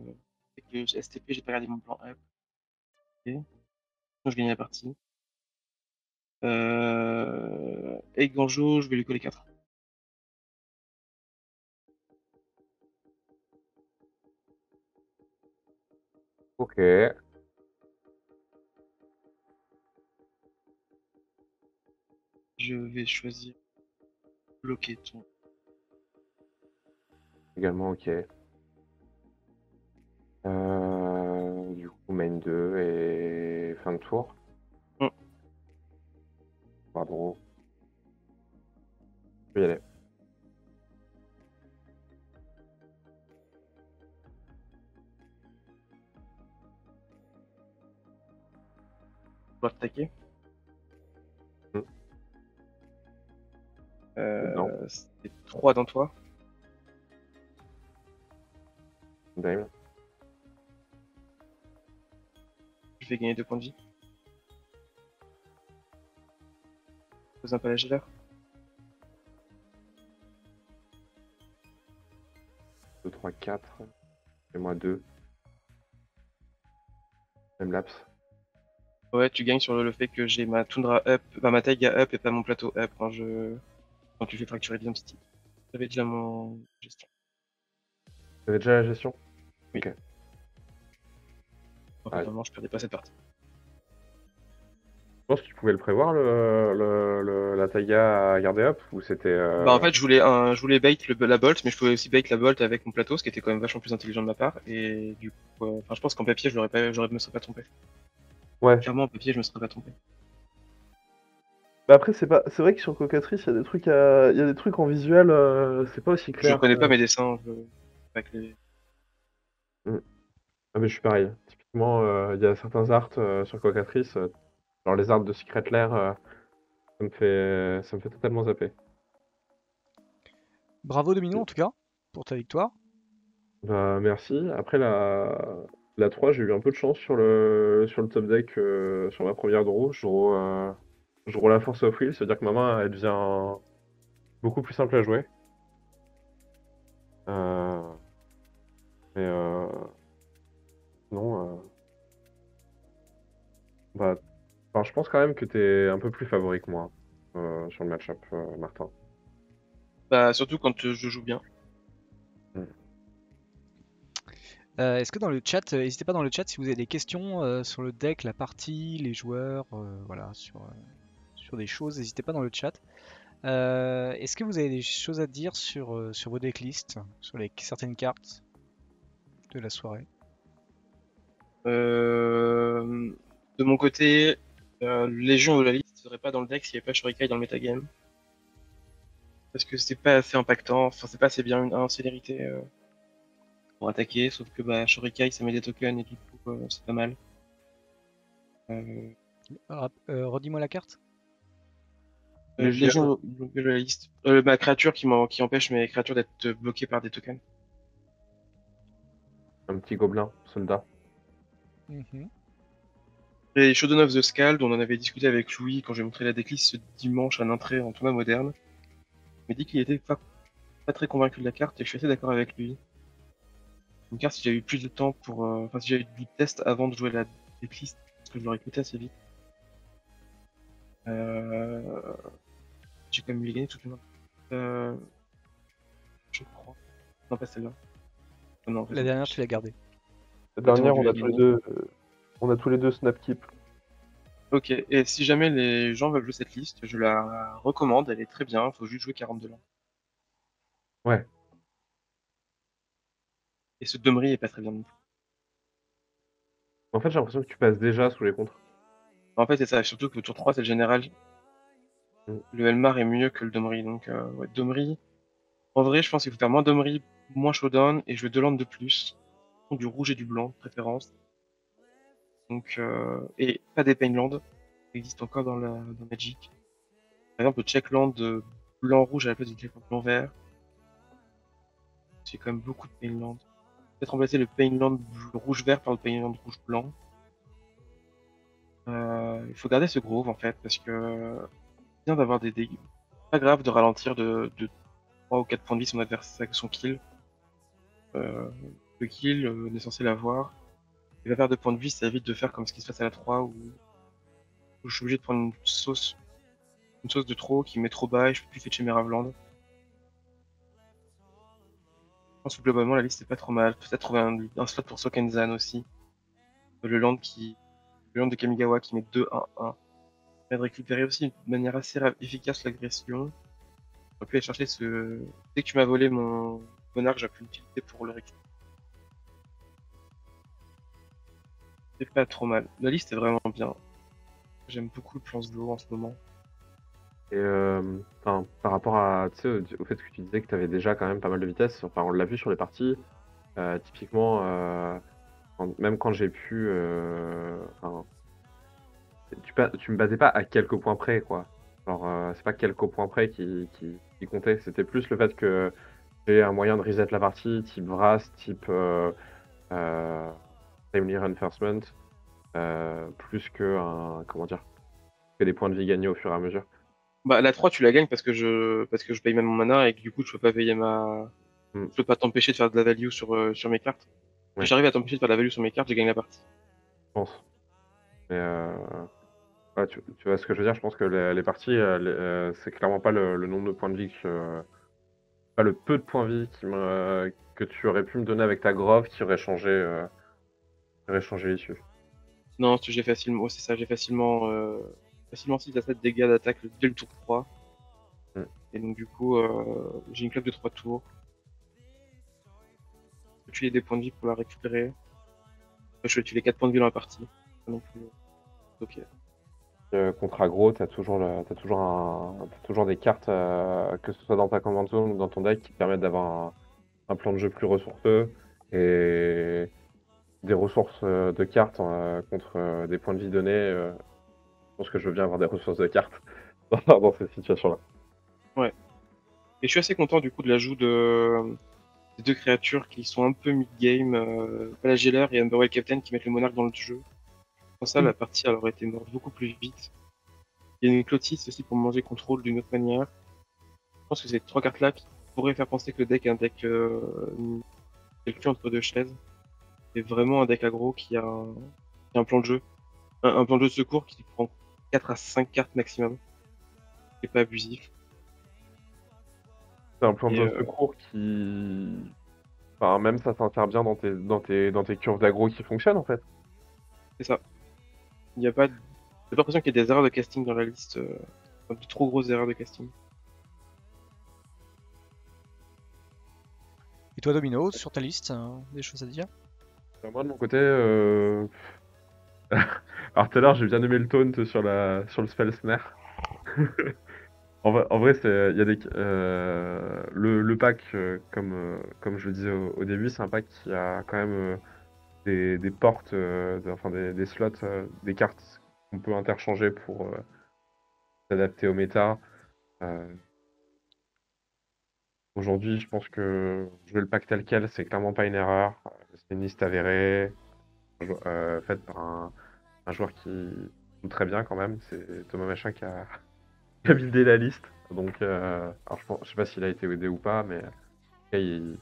S T P, j'ai pas regardé mon plan up. Ok. Donc je gagnais la partie. Euh... Et Ganjo, je vais lui coller quatre. Ok. Je vais choisir bloquer ton. Également, ok. Euh, du coup, main deux et fin de tour. Mm. Bravo. Je peux y aller. On va attaquer. Euh, c'était trois dans toi. Dame. Je vais gagner deux points de vie. Pose un peu la gélère. deux, trois, quatre. Fais-moi deux. Même laps. Ouais, tu gagnes sur le fait que j'ai ma toundra up, bah, ma taiga up et pas mon plateau up quand je... Quand tu fais fracturer l'identité. T'avais déjà mon gestion. T'avais déjà la gestion? Oui. Ok. Donc, normalement, je perdais pas cette partie. Je pense que tu pouvais le prévoir, le, le, le, la taiga à garder up, ou c'était... Euh... Bah en fait, je voulais, un, je voulais bait le, la bolt, mais je pouvais aussi bait la bolt avec mon plateau, ce qui était quand même vachement plus intelligent de ma part, et du coup... Euh, je pense qu'en papier, je ne me serais pas trompé. Ouais. Clairement, en papier, je me serais pas trompé. Bah après c'est pas, c'est vrai que sur Cockatrice il y a des trucs à... il y a des trucs en visuel, euh... c'est pas aussi clair. Je connais pas mes dessins. Je... Avec les... mm. Ah mais je suis pareil. Typiquement euh, il y a certains arts euh, sur Cockatrice, euh... genre les arts de Secret Lair, euh... ça me fait, ça me fait totalement zapper. Bravo Domino en tout cas pour ta victoire. Bah merci. Après la, la trois j'ai eu un peu de chance sur le, sur le top deck, euh... sur ma première draw, je euh... Je roule la force of will, c'est-à-dire que ma main elle devient beaucoup plus simple à jouer. Euh... Et euh... Non... Euh... Bah... Enfin, je pense quand même que t'es un peu plus favori que moi euh, sur le match-up, euh, Martin. Bah surtout quand je joue bien. Mmh. Euh, Est-ce que dans le chat, euh, n'hésitez pas dans le chat si vous avez des questions euh, sur le deck, la partie, les joueurs, euh, voilà, sur... Euh... sur des choses, n'hésitez pas dans le chat. Euh, Est-ce que vous avez des choses à dire sur, euh, sur vos decklists, sur les, certaines cartes de la soirée? euh, De mon côté, euh, Légion de la liste ne serait pas dans le deck s'il n'y avait pas Shorikai dans le metagame. Parce que c'est pas assez impactant, enfin c'est pas assez bien une, une célérité euh, pour attaquer, sauf que bah, Shorikai ça met des tokens et du coup euh, c'est pas mal. Euh... Euh, Redis-moi la carte. Euh, les gens de la liste. Euh, ma créature qui, en, qui empêche mes créatures d'être bloquées par des tokens. Un petit gobelin, soldat. Mm-hmm. Et Shodan of the Scald, on en avait discuté avec Louis quand j'ai montré la decklist ce dimanche à l'entrée en tournoi moderne. Il m'a dit qu'il était pas, pas très convaincu de la carte et je suis assez d'accord avec lui. Une carte, si j'avais eu plus de temps pour. Euh, enfin, si j'avais eu du test avant de jouer la decklist, parce que je l'aurais écouté assez vite. Euh... J'ai quand même eu gagné tout le monde. Euh... Je crois. Non, pas celle-là. Oh, non, la dernière, tu l'as gardée. La dernière, on a, tous les deux... on a tous les deux Snapkeep. Ok, et si jamais les gens veulent jouer cette liste, je la recommande, elle est très bien, faut juste jouer quarante-deux ans. Ouais. Et ce Dumri est pas très bien non plus. En fait, j'ai l'impression que tu passes déjà sous les contres. En fait, c'est ça. Surtout que le tour trois, c'est le général. Mm. Le Elmar est mieux que le Dumri. Donc, euh, ouais, Dumri. En vrai, je pense qu'il faut faire moins Dumri, moins Showdown et jouer deux landes de plus. Du rouge et du blanc, de préférence. Donc, euh, et pas des Painland. Ça existe encore dans, la, dans Magic. Par exemple, le Checkland blanc-rouge à la place du Checkland blanc-vert. C'est quand même beaucoup de Painland. Peut-être remplacer le Painland rouge-vert par le Painland rouge-blanc. Euh, il faut garder ce Grove en fait, parce que c'est bien d'avoir des dégâts. C'est pas grave de ralentir de, de trois ou quatre points de vie son adversaire, son kill. Euh, le kill, euh, on est censé l'avoir. Il va faire deux points de vie, ça évite de faire comme ce qui se passe à la trois où, où je suis obligé de prendre une sauce, une sauce de trop qui met trop bas et je peux plus fetcher mes Ravland. Je pense que globalement la liste est pas trop mal. Peut-être trouver un, un slot pour Sokenzan aussi. Le land qui, le land de Kamigawa qui met deux un un. Il va récupérer aussi de manière assez efficace l'agression. On peut aller chercher ce. Dès que tu m'as volé mon monarque, j'ai pu l'utiliser pour le récupérer. C'est pas trop mal. La liste est vraiment bien. J'aime beaucoup le plan slow en ce moment. Et euh, par rapport à, au fait que tu disais que tu avais déjà quand même pas mal de vitesse, enfin, on l'a vu sur les parties, euh, typiquement, euh, quand, même quand j'ai pu, euh, tu, tu me basais pas à quelques points près, quoi. Genre, euh, c'est pas quelques points près qui, qui, qui comptait, c'était plus le fait que j'ai un moyen de reset la partie, type Wrath, type euh, euh, Timely Reinforcement, euh, plus que, un, comment dire, que des points de vie gagnés au fur et à mesure. Bah, la trois, tu la gagnes parce que je parce que je paye même mon mana et que du coup, je peux pas payer ma. Mm. Je peux pas t'empêcher de faire de la value sur, euh, sur mes cartes. Ouais. Si j'arrive à t'empêcher de faire de la value sur mes cartes, je gagne la partie. Je pense. Mais euh... ouais, tu, tu vois ce que je veux dire, je pense que les, les parties, euh, c'est clairement pas le, le nombre de points de vie, que, euh, pas le peu de points de vie qui me, euh, que tu aurais pu me donner avec ta grove qui aurait changé, euh, changé l'issue. Non, j'ai facilement. Oh, c'est ça, j'ai facilement. Euh... facilement six à sept dégâts d'attaque dès le tour trois. Mm. Et donc du coup, euh, j'ai une clope de trois tours. Je peux tuer des points de vie pour la récupérer. Après, je peux tuer les quatre points de vie dans la partie. Donc, ok. Euh, contre aggro, t'as toujours, le, t'as toujours, un, t'as toujours des cartes, euh, que ce soit dans ta command zone ou dans ton deck, qui permettent d'avoir un, un plan de jeu plus ressourceux et des ressources de cartes, euh, contre des points de vie donnés. Euh, Je pense que je veux bien avoir des ressources de cartes dans cette situation-là. Ouais. Et je suis assez content du coup de l'ajout de... des deux créatures qui sont un peu mid-game, euh, Palageller et Umberwell Captain qui mettent le monarque dans le jeu. Sans ça, mm. la partie aurait été morte beaucoup plus vite. Il y a une Clotis aussi pour manger contrôle d'une autre manière. Je pense que ces trois cartes-là qui pourraient faire penser que le deck est un deck, euh, quelqu'un entre deux chaises. C'est vraiment un deck aggro qui a un, qui a un plan de jeu. Un, un plan de jeu de secours qui prend quatre à cinq cartes maximum. C'est pas abusif. C'est un plan de euh... secours qui... Enfin, même ça s'insère bien dans tes, dans tes, dans tes curves d'aggro qui fonctionnent en fait. C'est ça. Il n'y a pas... J'ai pas l'impression qu'il y ait des erreurs de casting dans la liste. Euh... Enfin, de trop grosses erreurs de casting. Et toi Domino, sur ta liste, hein, des choses à dire? Alors, moi de mon côté... Euh... Alors tout à l'heure j'ai bien aimé le taunt sur, la... sur le spell snare. En vrai, en vrai c'est... Il y a des... euh... le, le pack, euh, comme, euh, comme je le disais au, au début, c'est un pack qui a quand même euh, des, des portes, euh, de... enfin des, des slots, euh, des cartes qu'on peut interchanger pour euh, s'adapter au méta. Euh... Aujourd'hui je pense que jouer le pack tel quel, c'est clairement pas une erreur, c'est une liste avérée. Euh, faite par un, un joueur qui joue très bien quand même, c'est Thomas Machin qui a, qui a buildé la liste. Donc, euh, alors je, pense, je sais pas s'il a été aidé ou pas, mais il,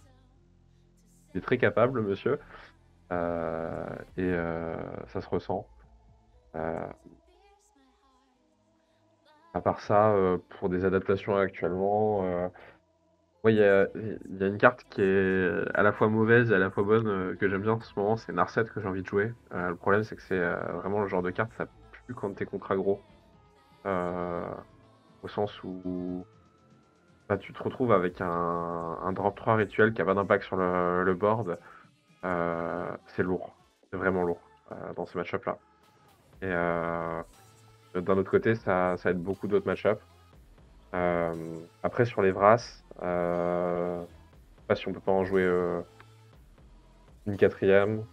il est très capable, monsieur, euh, et euh, ça se ressent. Euh, à part ça, euh, pour des adaptations actuellement, euh, il ouais, y, a, y a une carte qui est à la fois mauvaise et à la fois bonne, euh, que j'aime bien en ce moment, c'est Narset que j'ai envie de jouer. Euh, le problème c'est que c'est euh, vraiment le genre de carte, ça pue quand t'es contre aggro. Euh, au sens où bah, tu te retrouves avec un, un drop trois rituel qui n'a pas d'impact sur le, le board. Euh, c'est lourd, c'est vraiment lourd euh, dans ces match-up là. Et euh, d'un autre côté, ça, ça aide beaucoup d'autres match-up. Euh, après, sur les Vras, euh, je sais pas si on peut pas en jouer euh, une quatrième,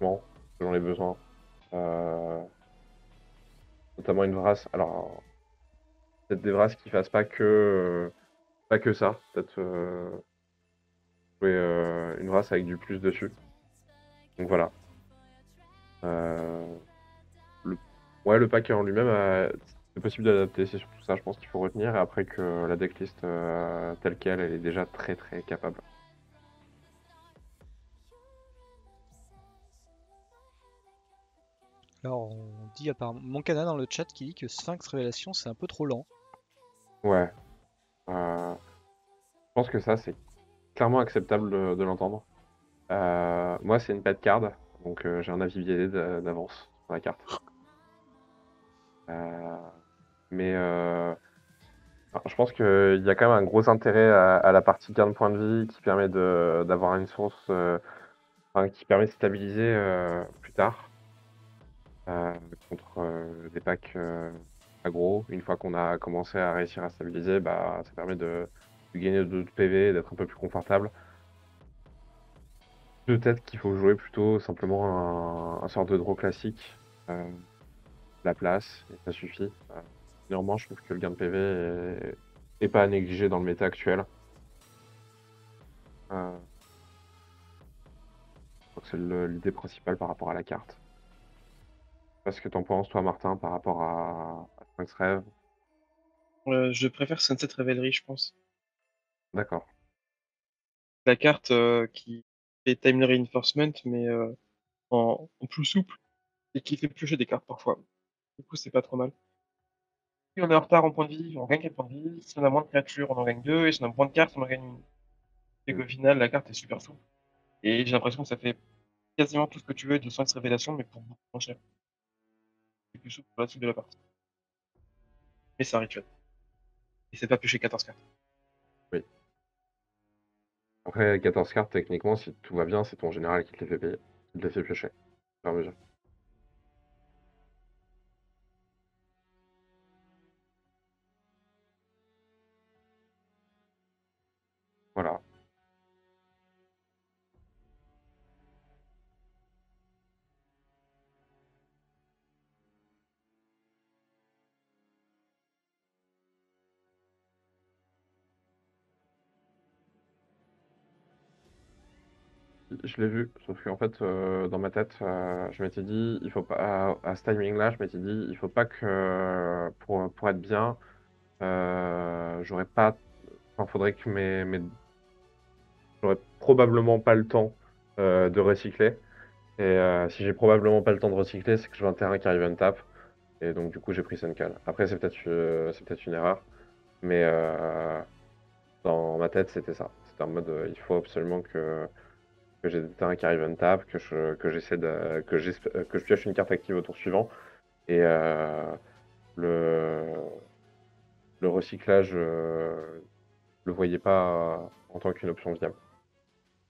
bon, selon les besoins. Euh, notamment une Vras, alors peut-être des Vras qui fassent pas que, euh, pas que ça, peut-être. Euh, une race avec du plus dessus, donc voilà. Euh, le, ouais, le pack en lui-même, euh, c'est possible d'adapter, c'est surtout ça, je pense qu'il faut retenir. Et après que la decklist euh, telle qu'elle, elle est déjà très très capable. Alors, on dit à part Moncana dans le chat qui dit que Sphinx Révélation c'est un peu trop lent. Ouais, euh, je pense que ça c'est clairement acceptable de, de l'entendre. Euh, moi, c'est une bad card, donc euh, j'ai un avis biaisé d'avance sur la carte. Euh, mais euh, je pense qu'il y a quand même un gros intérêt à, à la partie gain de points de vie qui permet d'avoir une source euh, enfin, qui permet de stabiliser euh, plus tard euh, contre euh, des packs euh, aggro. Une fois qu'on a commencé à réussir à stabiliser, bah, ça permet de de gagner de P V, d'être un peu plus confortable. Peut-être qu'il faut jouer plutôt simplement un, un sort de draw classique, euh, la place, et ça suffit. Euh, néanmoins, je trouve que le gain de P V n'est pas à négliger dans le méta actuel. Euh, je crois que c'est l'idée principale par rapport à la carte. Je sais pas ce que t'en penses, toi, Martin, par rapport à, à Sphinx Rêve. Euh, je préfère Sunset Revelry, je pense. D'accord. La carte euh, qui fait Timely Reinforcement, mais euh, en, en plus souple, et qui fait piocher des cartes parfois. Du coup, c'est pas trop mal. Si on est en retard en points de vie, on gagne quatre points de vie. Si on a moins de créatures, on en gagne deux. Et si on a moins de cartes, on en gagne une. Et qu'au final, la carte est super souple. Et j'ai l'impression que ça fait quasiment tout ce que tu veux de Sphinx Révélation, mais pour beaucoup moins cher. C'est plus souple pour la suite de la partie. Mais c'est un rituel. Et c'est pas piocher quatorze cartes. Oui. Après, quatorze cartes, techniquement, si tout va bien, c'est ton général qui te les fait payer, qui te les fait piocher, au fur et à mesure. Voilà. Je l'ai vu, sauf qu'en fait, euh, dans ma tête, euh, je m'étais dit, il faut pas, à, à ce timing-là, je m'étais dit, il faut pas que, pour, pour être bien, euh, j'aurais pas, enfin, faudrait que mes, mes... j'aurais probablement pas le temps euh, de recycler, et euh, si j'ai probablement pas le temps de recycler, c'est que j'ai un terrain qui arrive à une tape, et donc du coup, j'ai pris Suncal. Après, c'est peut-être euh, c'est peut-être une erreur, mais euh, dans ma tête, c'était ça. C'était en mode, euh, il faut absolument que... que j'ai des terrains qui arrivent on tap, que je que j'essaie de que j que je pioche une carte active au tour suivant, et euh, le le recyclage euh, le voyais pas en tant qu'une option viable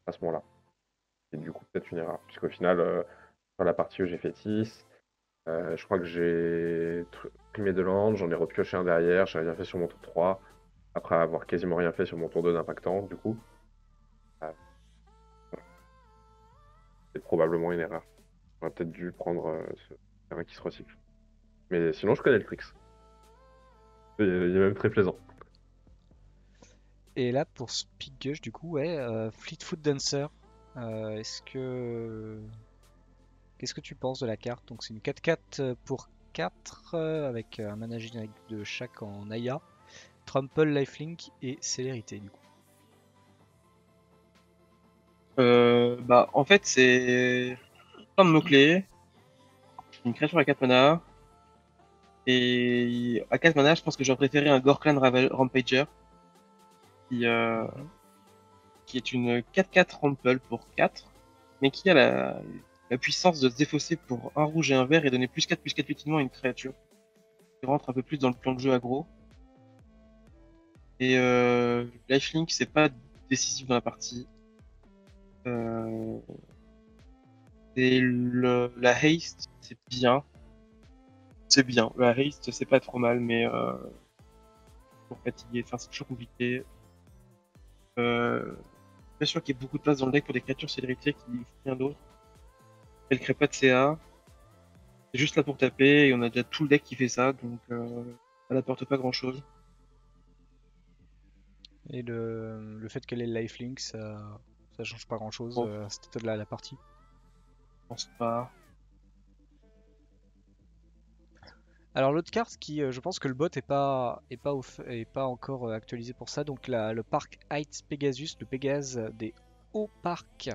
à ce moment-là. Et du coup peut-être une erreur, puisqu'au final euh, sur la partie où j'ai fait six, euh, je crois que j'ai primé de l'ange, j'en ai repioché un derrière, j'ai rien fait sur mon tour trois, après avoir quasiment rien fait sur mon tour deux d'impactant du coup. C'est probablement une erreur. On aurait peut-être dû prendre euh, ce terrain qui se recycle. Mais sinon, je connais le tricks. Il est même très plaisant. Et là, pour Spigushe, du coup, ouais, euh, Fleetfoot Dancer. Euh, Est-ce que... Qu'est-ce que tu penses de la carte? Donc, c'est une quatre quatre pour quatre, euh, avec un mana générique de chaque en Naya, Trample, Lifelink et Célérité, du coup. Euh, bah, en fait, c'est plein de mots-clés, une créature à quatre mana, et à quatre mana, je pense que j'aurais préféré un Gorkland Rampager, qui, euh, qui est une quatre quatre Rample pour quatre, mais qui a la, la puissance de se défausser pour un rouge et un vert et donner plus quatre plus quatre utilement à une créature, qui rentre un peu plus dans le plan de jeu aggro. Et euh, Lifelink, c'est pas décisif dans la partie. Euh, et le, la haste, c'est bien. C'est bien. La haste, c'est pas trop mal, mais euh, pour fatiguer, enfin, c'est toujours compliqué. Euh, bien sûr qu'il y a beaucoup de place dans le deck pour des créatures célérité qui ne font rien d'autre. Elle crée pas de C A. C'est juste là pour taper et on a déjà tout le deck qui fait ça, donc euh, elle apporte pas grand chose. Et le, le fait qu'elle ait le lifelink, ça, ça change pas grand chose oh. euh, à cette étape-là, la partie. Je pense pas. Alors l'autre carte qui, euh, je pense que le bot est pas, est pas, est pas encore euh, actualisé pour ça, donc la, le parc Heights Pegasus, le Pégase des hauts parcs.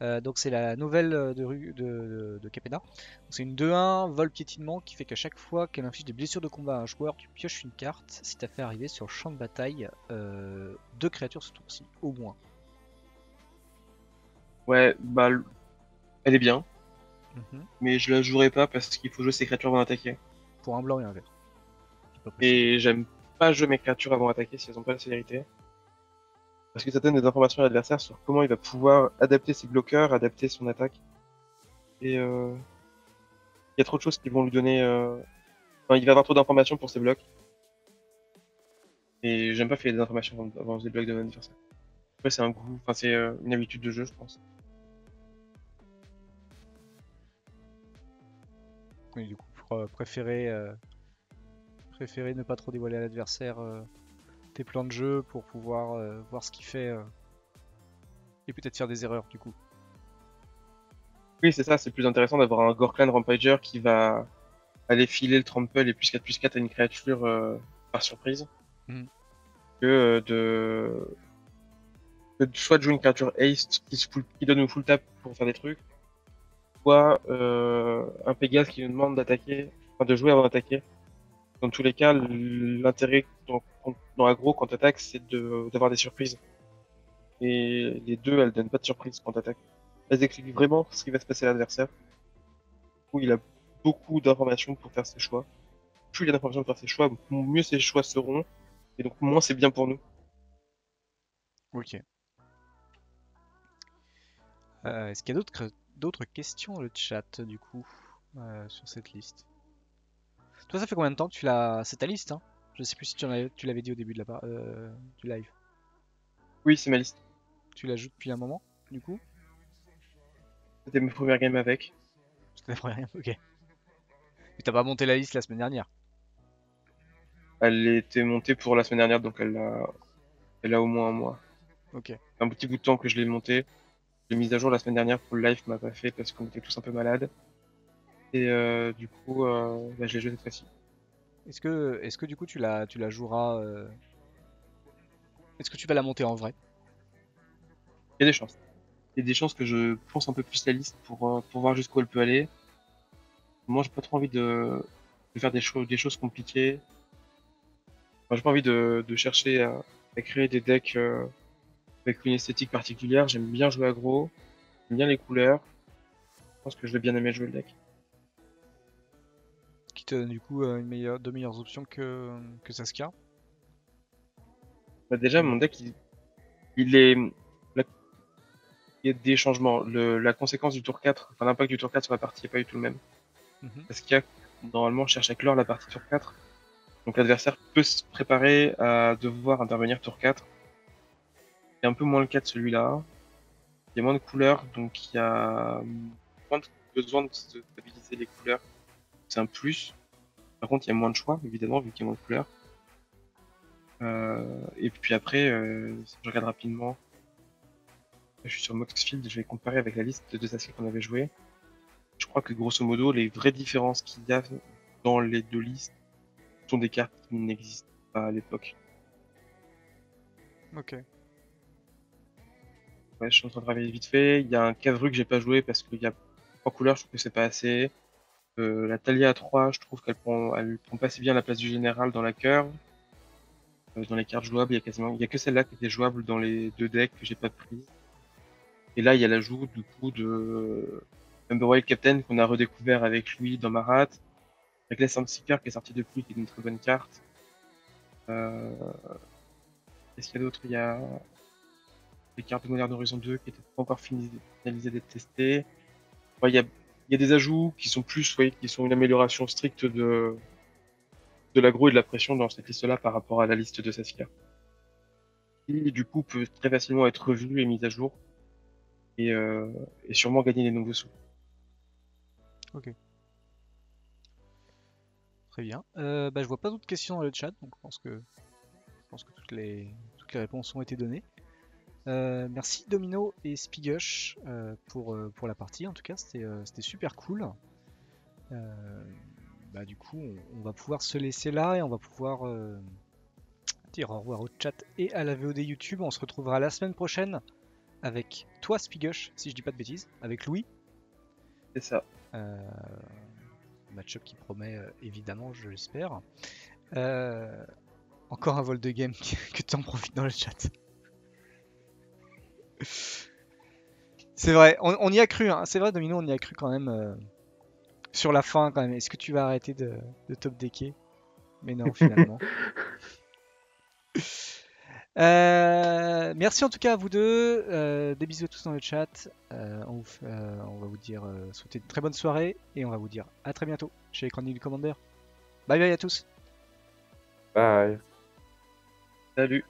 Euh, donc c'est la nouvelle de, de, de, de Capenna. C'est une deux un vol piétinement qui fait qu'à chaque fois qu'elle inflige des blessures de combat à un joueur, tu pioches une carte si t'as fait arriver sur le champ de bataille euh, deux créatures ce tour-ci, au moins. Ouais, bah elle est bien, mm-hmm. mais je la jouerai pas parce qu'il faut jouer ses créatures avant d'attaquer. Pour un blanc et un vert. Et j'aime pas jouer mes créatures avant d'attaquer si elles n'ont pas la célérité. Parce que ça donne des informations à l'adversaire sur comment il va pouvoir adapter ses bloqueurs, adapter son attaque. Et euh... il y a trop de choses qui vont lui donner... Euh... Enfin, il va avoir trop d'informations pour ses blocs. Et j'aime pas filer des informations avant les blocs de mon adversaire. Après c'est un goût, enfin c'est euh, une habitude de jeu je pense. Oui, du coup, pour euh, préférer, euh... préférer ne pas trop dévoiler à l'adversaire... Euh... tes plans de jeu pour pouvoir euh, voir ce qu'il fait euh... et peut-être faire des erreurs du coup. Oui c'est ça, c'est plus intéressant d'avoir un Gorklan Rampager qui va aller filer le Trample et plus quatre plus quatre à une créature euh, par surprise mm. que euh, de... que soit de jouer une créature haste qui, se full... qui donne une full tap pour faire des trucs, soit euh, un Pégase qui nous demande d'attaquer, enfin de jouer avant d'attaquer. Dans tous les cas, l'intérêt dans, dans aggro quand t'attaques, c'est d'avoir de, des surprises. Et les deux, elles donnent pas de surprises quand t'attaques. Elles expliquent vraiment ce qui va se passer à l'adversaire. Du coup, il a beaucoup d'informations pour faire ses choix. Plus il a d'informations pour faire ses choix, mieux ses choix seront. Et donc, moins c'est bien pour nous. Ok. Euh, Est-ce qu'il y a d'autres questions dans le chat, du coup, euh, sur cette liste ? Toi, ça fait combien de temps que tu l'as... C'est ta liste, hein? Je sais plus si tu, tu l'avais dit au début de la... euh, du live. Oui, c'est ma liste. Tu la joues depuis un moment, du coup? C'était mes premières games avec. C'était ta première game, ok. Mais t'as pas monté la liste la semaine dernière? Elle était montée pour la semaine dernière, donc elle a, elle a au moins un mois. Ok. Un petit bout de temps que je l'ai montée. J'ai mise à jour la semaine dernière pour le live, m'a pas fait parce qu'on était tous un peu malades. Et euh, du coup, euh, bah, je l'ai joué cette fois-ci. Est-ce que, est-ce que du coup, tu la, tu la joueras euh... Est-ce que tu vas la monter en vrai? Il y a des chances. Il y a des chances que je pense un peu plus la liste pour, pour voir jusqu'où elle peut aller. Moi, j'ai pas trop envie de, de faire des, cho des choses compliquées. Enfin, j'ai pas envie de, de chercher à, à créer des decks euh, avec une esthétique particulière. J'aime bien jouer aggro, j'aime bien les couleurs. Je pense que je vais bien aimer jouer le deck. Qui te donne du coup une meilleure, deux meilleures options que, que Saskia. Bah déjà mon deck il, il est la, il y a des changements, le, la conséquence du tour quatre, enfin l'impact du tour quatre sur la partie n'est pas du tout le même. Mm-hmm. Saskia normalement cherche à clore la partie tour quatre, donc l'adversaire peut se préparer à devoir intervenir tour quatre. Il y a un peu moins le cas de celui-là, il y a moins de couleurs donc il y a moins de besoin de stabiliser les couleurs. C'est un plus. Par contre, il y a moins de choix, évidemment, vu qu'il y a moins de couleurs. Euh, et puis après, euh, si je regarde rapidement, je suis sur Moxfield, je vais comparer avec la liste de Saskia qu'on avait joué. Je crois que grosso modo, les vraies différences qu'il y a dans les deux listes sont des cartes qui n'existent pas à l'époque. Ok. Ouais, je suis en train de travailler vite fait. Il y a un Cavru que j'ai pas joué parce qu'il y a trois couleurs, je trouve que c'est pas assez. Euh, la Talia à trois, je trouve qu'elle prend, elle prend pas si bien la place du général dans la curve. Euh, dans les cartes jouables, il y a quasiment, il y a que celle-là qui était jouable dans les deux decks que j'ai pas prise. Et là, il y a l'ajout du coup de Number Wild Captain qu'on a redécouvert avec lui dans Marath, avec les Soundseeker qui est sorti depuis, qui est une très bonne carte. Euh... Qu'est-ce qu'il y a d'autre? Il y a les cartes de Modern Horizon deux qui n'étaient pas encore finalisées d'être testées. Enfin, il, y a, il y a des ajouts qui sont plus, oui, qui sont une amélioration stricte de, de l'aggro et de la pression dans cette liste-là par rapport à la liste de Saskia. Qui, du coup, peut très facilement être revue et mise à jour et, euh, et sûrement gagner des nouveaux sous. Ok. Très bien. Euh, bah, je vois pas d'autres questions dans le chat, donc je pense que, je pense que toutes, les, toutes les réponses ont été données. Euh, merci Domino et Spigushe euh, pour, euh, pour la partie, en tout cas c'était euh, super cool. Euh, bah, du coup on, on va pouvoir se laisser là et on va pouvoir euh, dire au revoir au chat et à la V O D YouTube. On se retrouvera la semaine prochaine avec toi Spigushe, si je dis pas de bêtises, avec Louis. C'est ça. Euh, match-up qui promet euh, évidemment, je l'espère. Euh, encore un vol de game que tu en profites dans le chat. C'est vrai, on, on y a cru, hein. C'est vrai Domino, on y a cru quand même euh, sur la fin quand même. Est-ce que tu vas arrêter de, de top decker? Mais non finalement. euh, merci en tout cas à vous deux, euh, des bisous à tous dans le chat, euh, on, vous, euh, on va vous dire euh, souhaiter une très bonne soirée et on va vous dire à très bientôt chez les Chroniques du Commander. Bye bye à tous. Bye. Salut.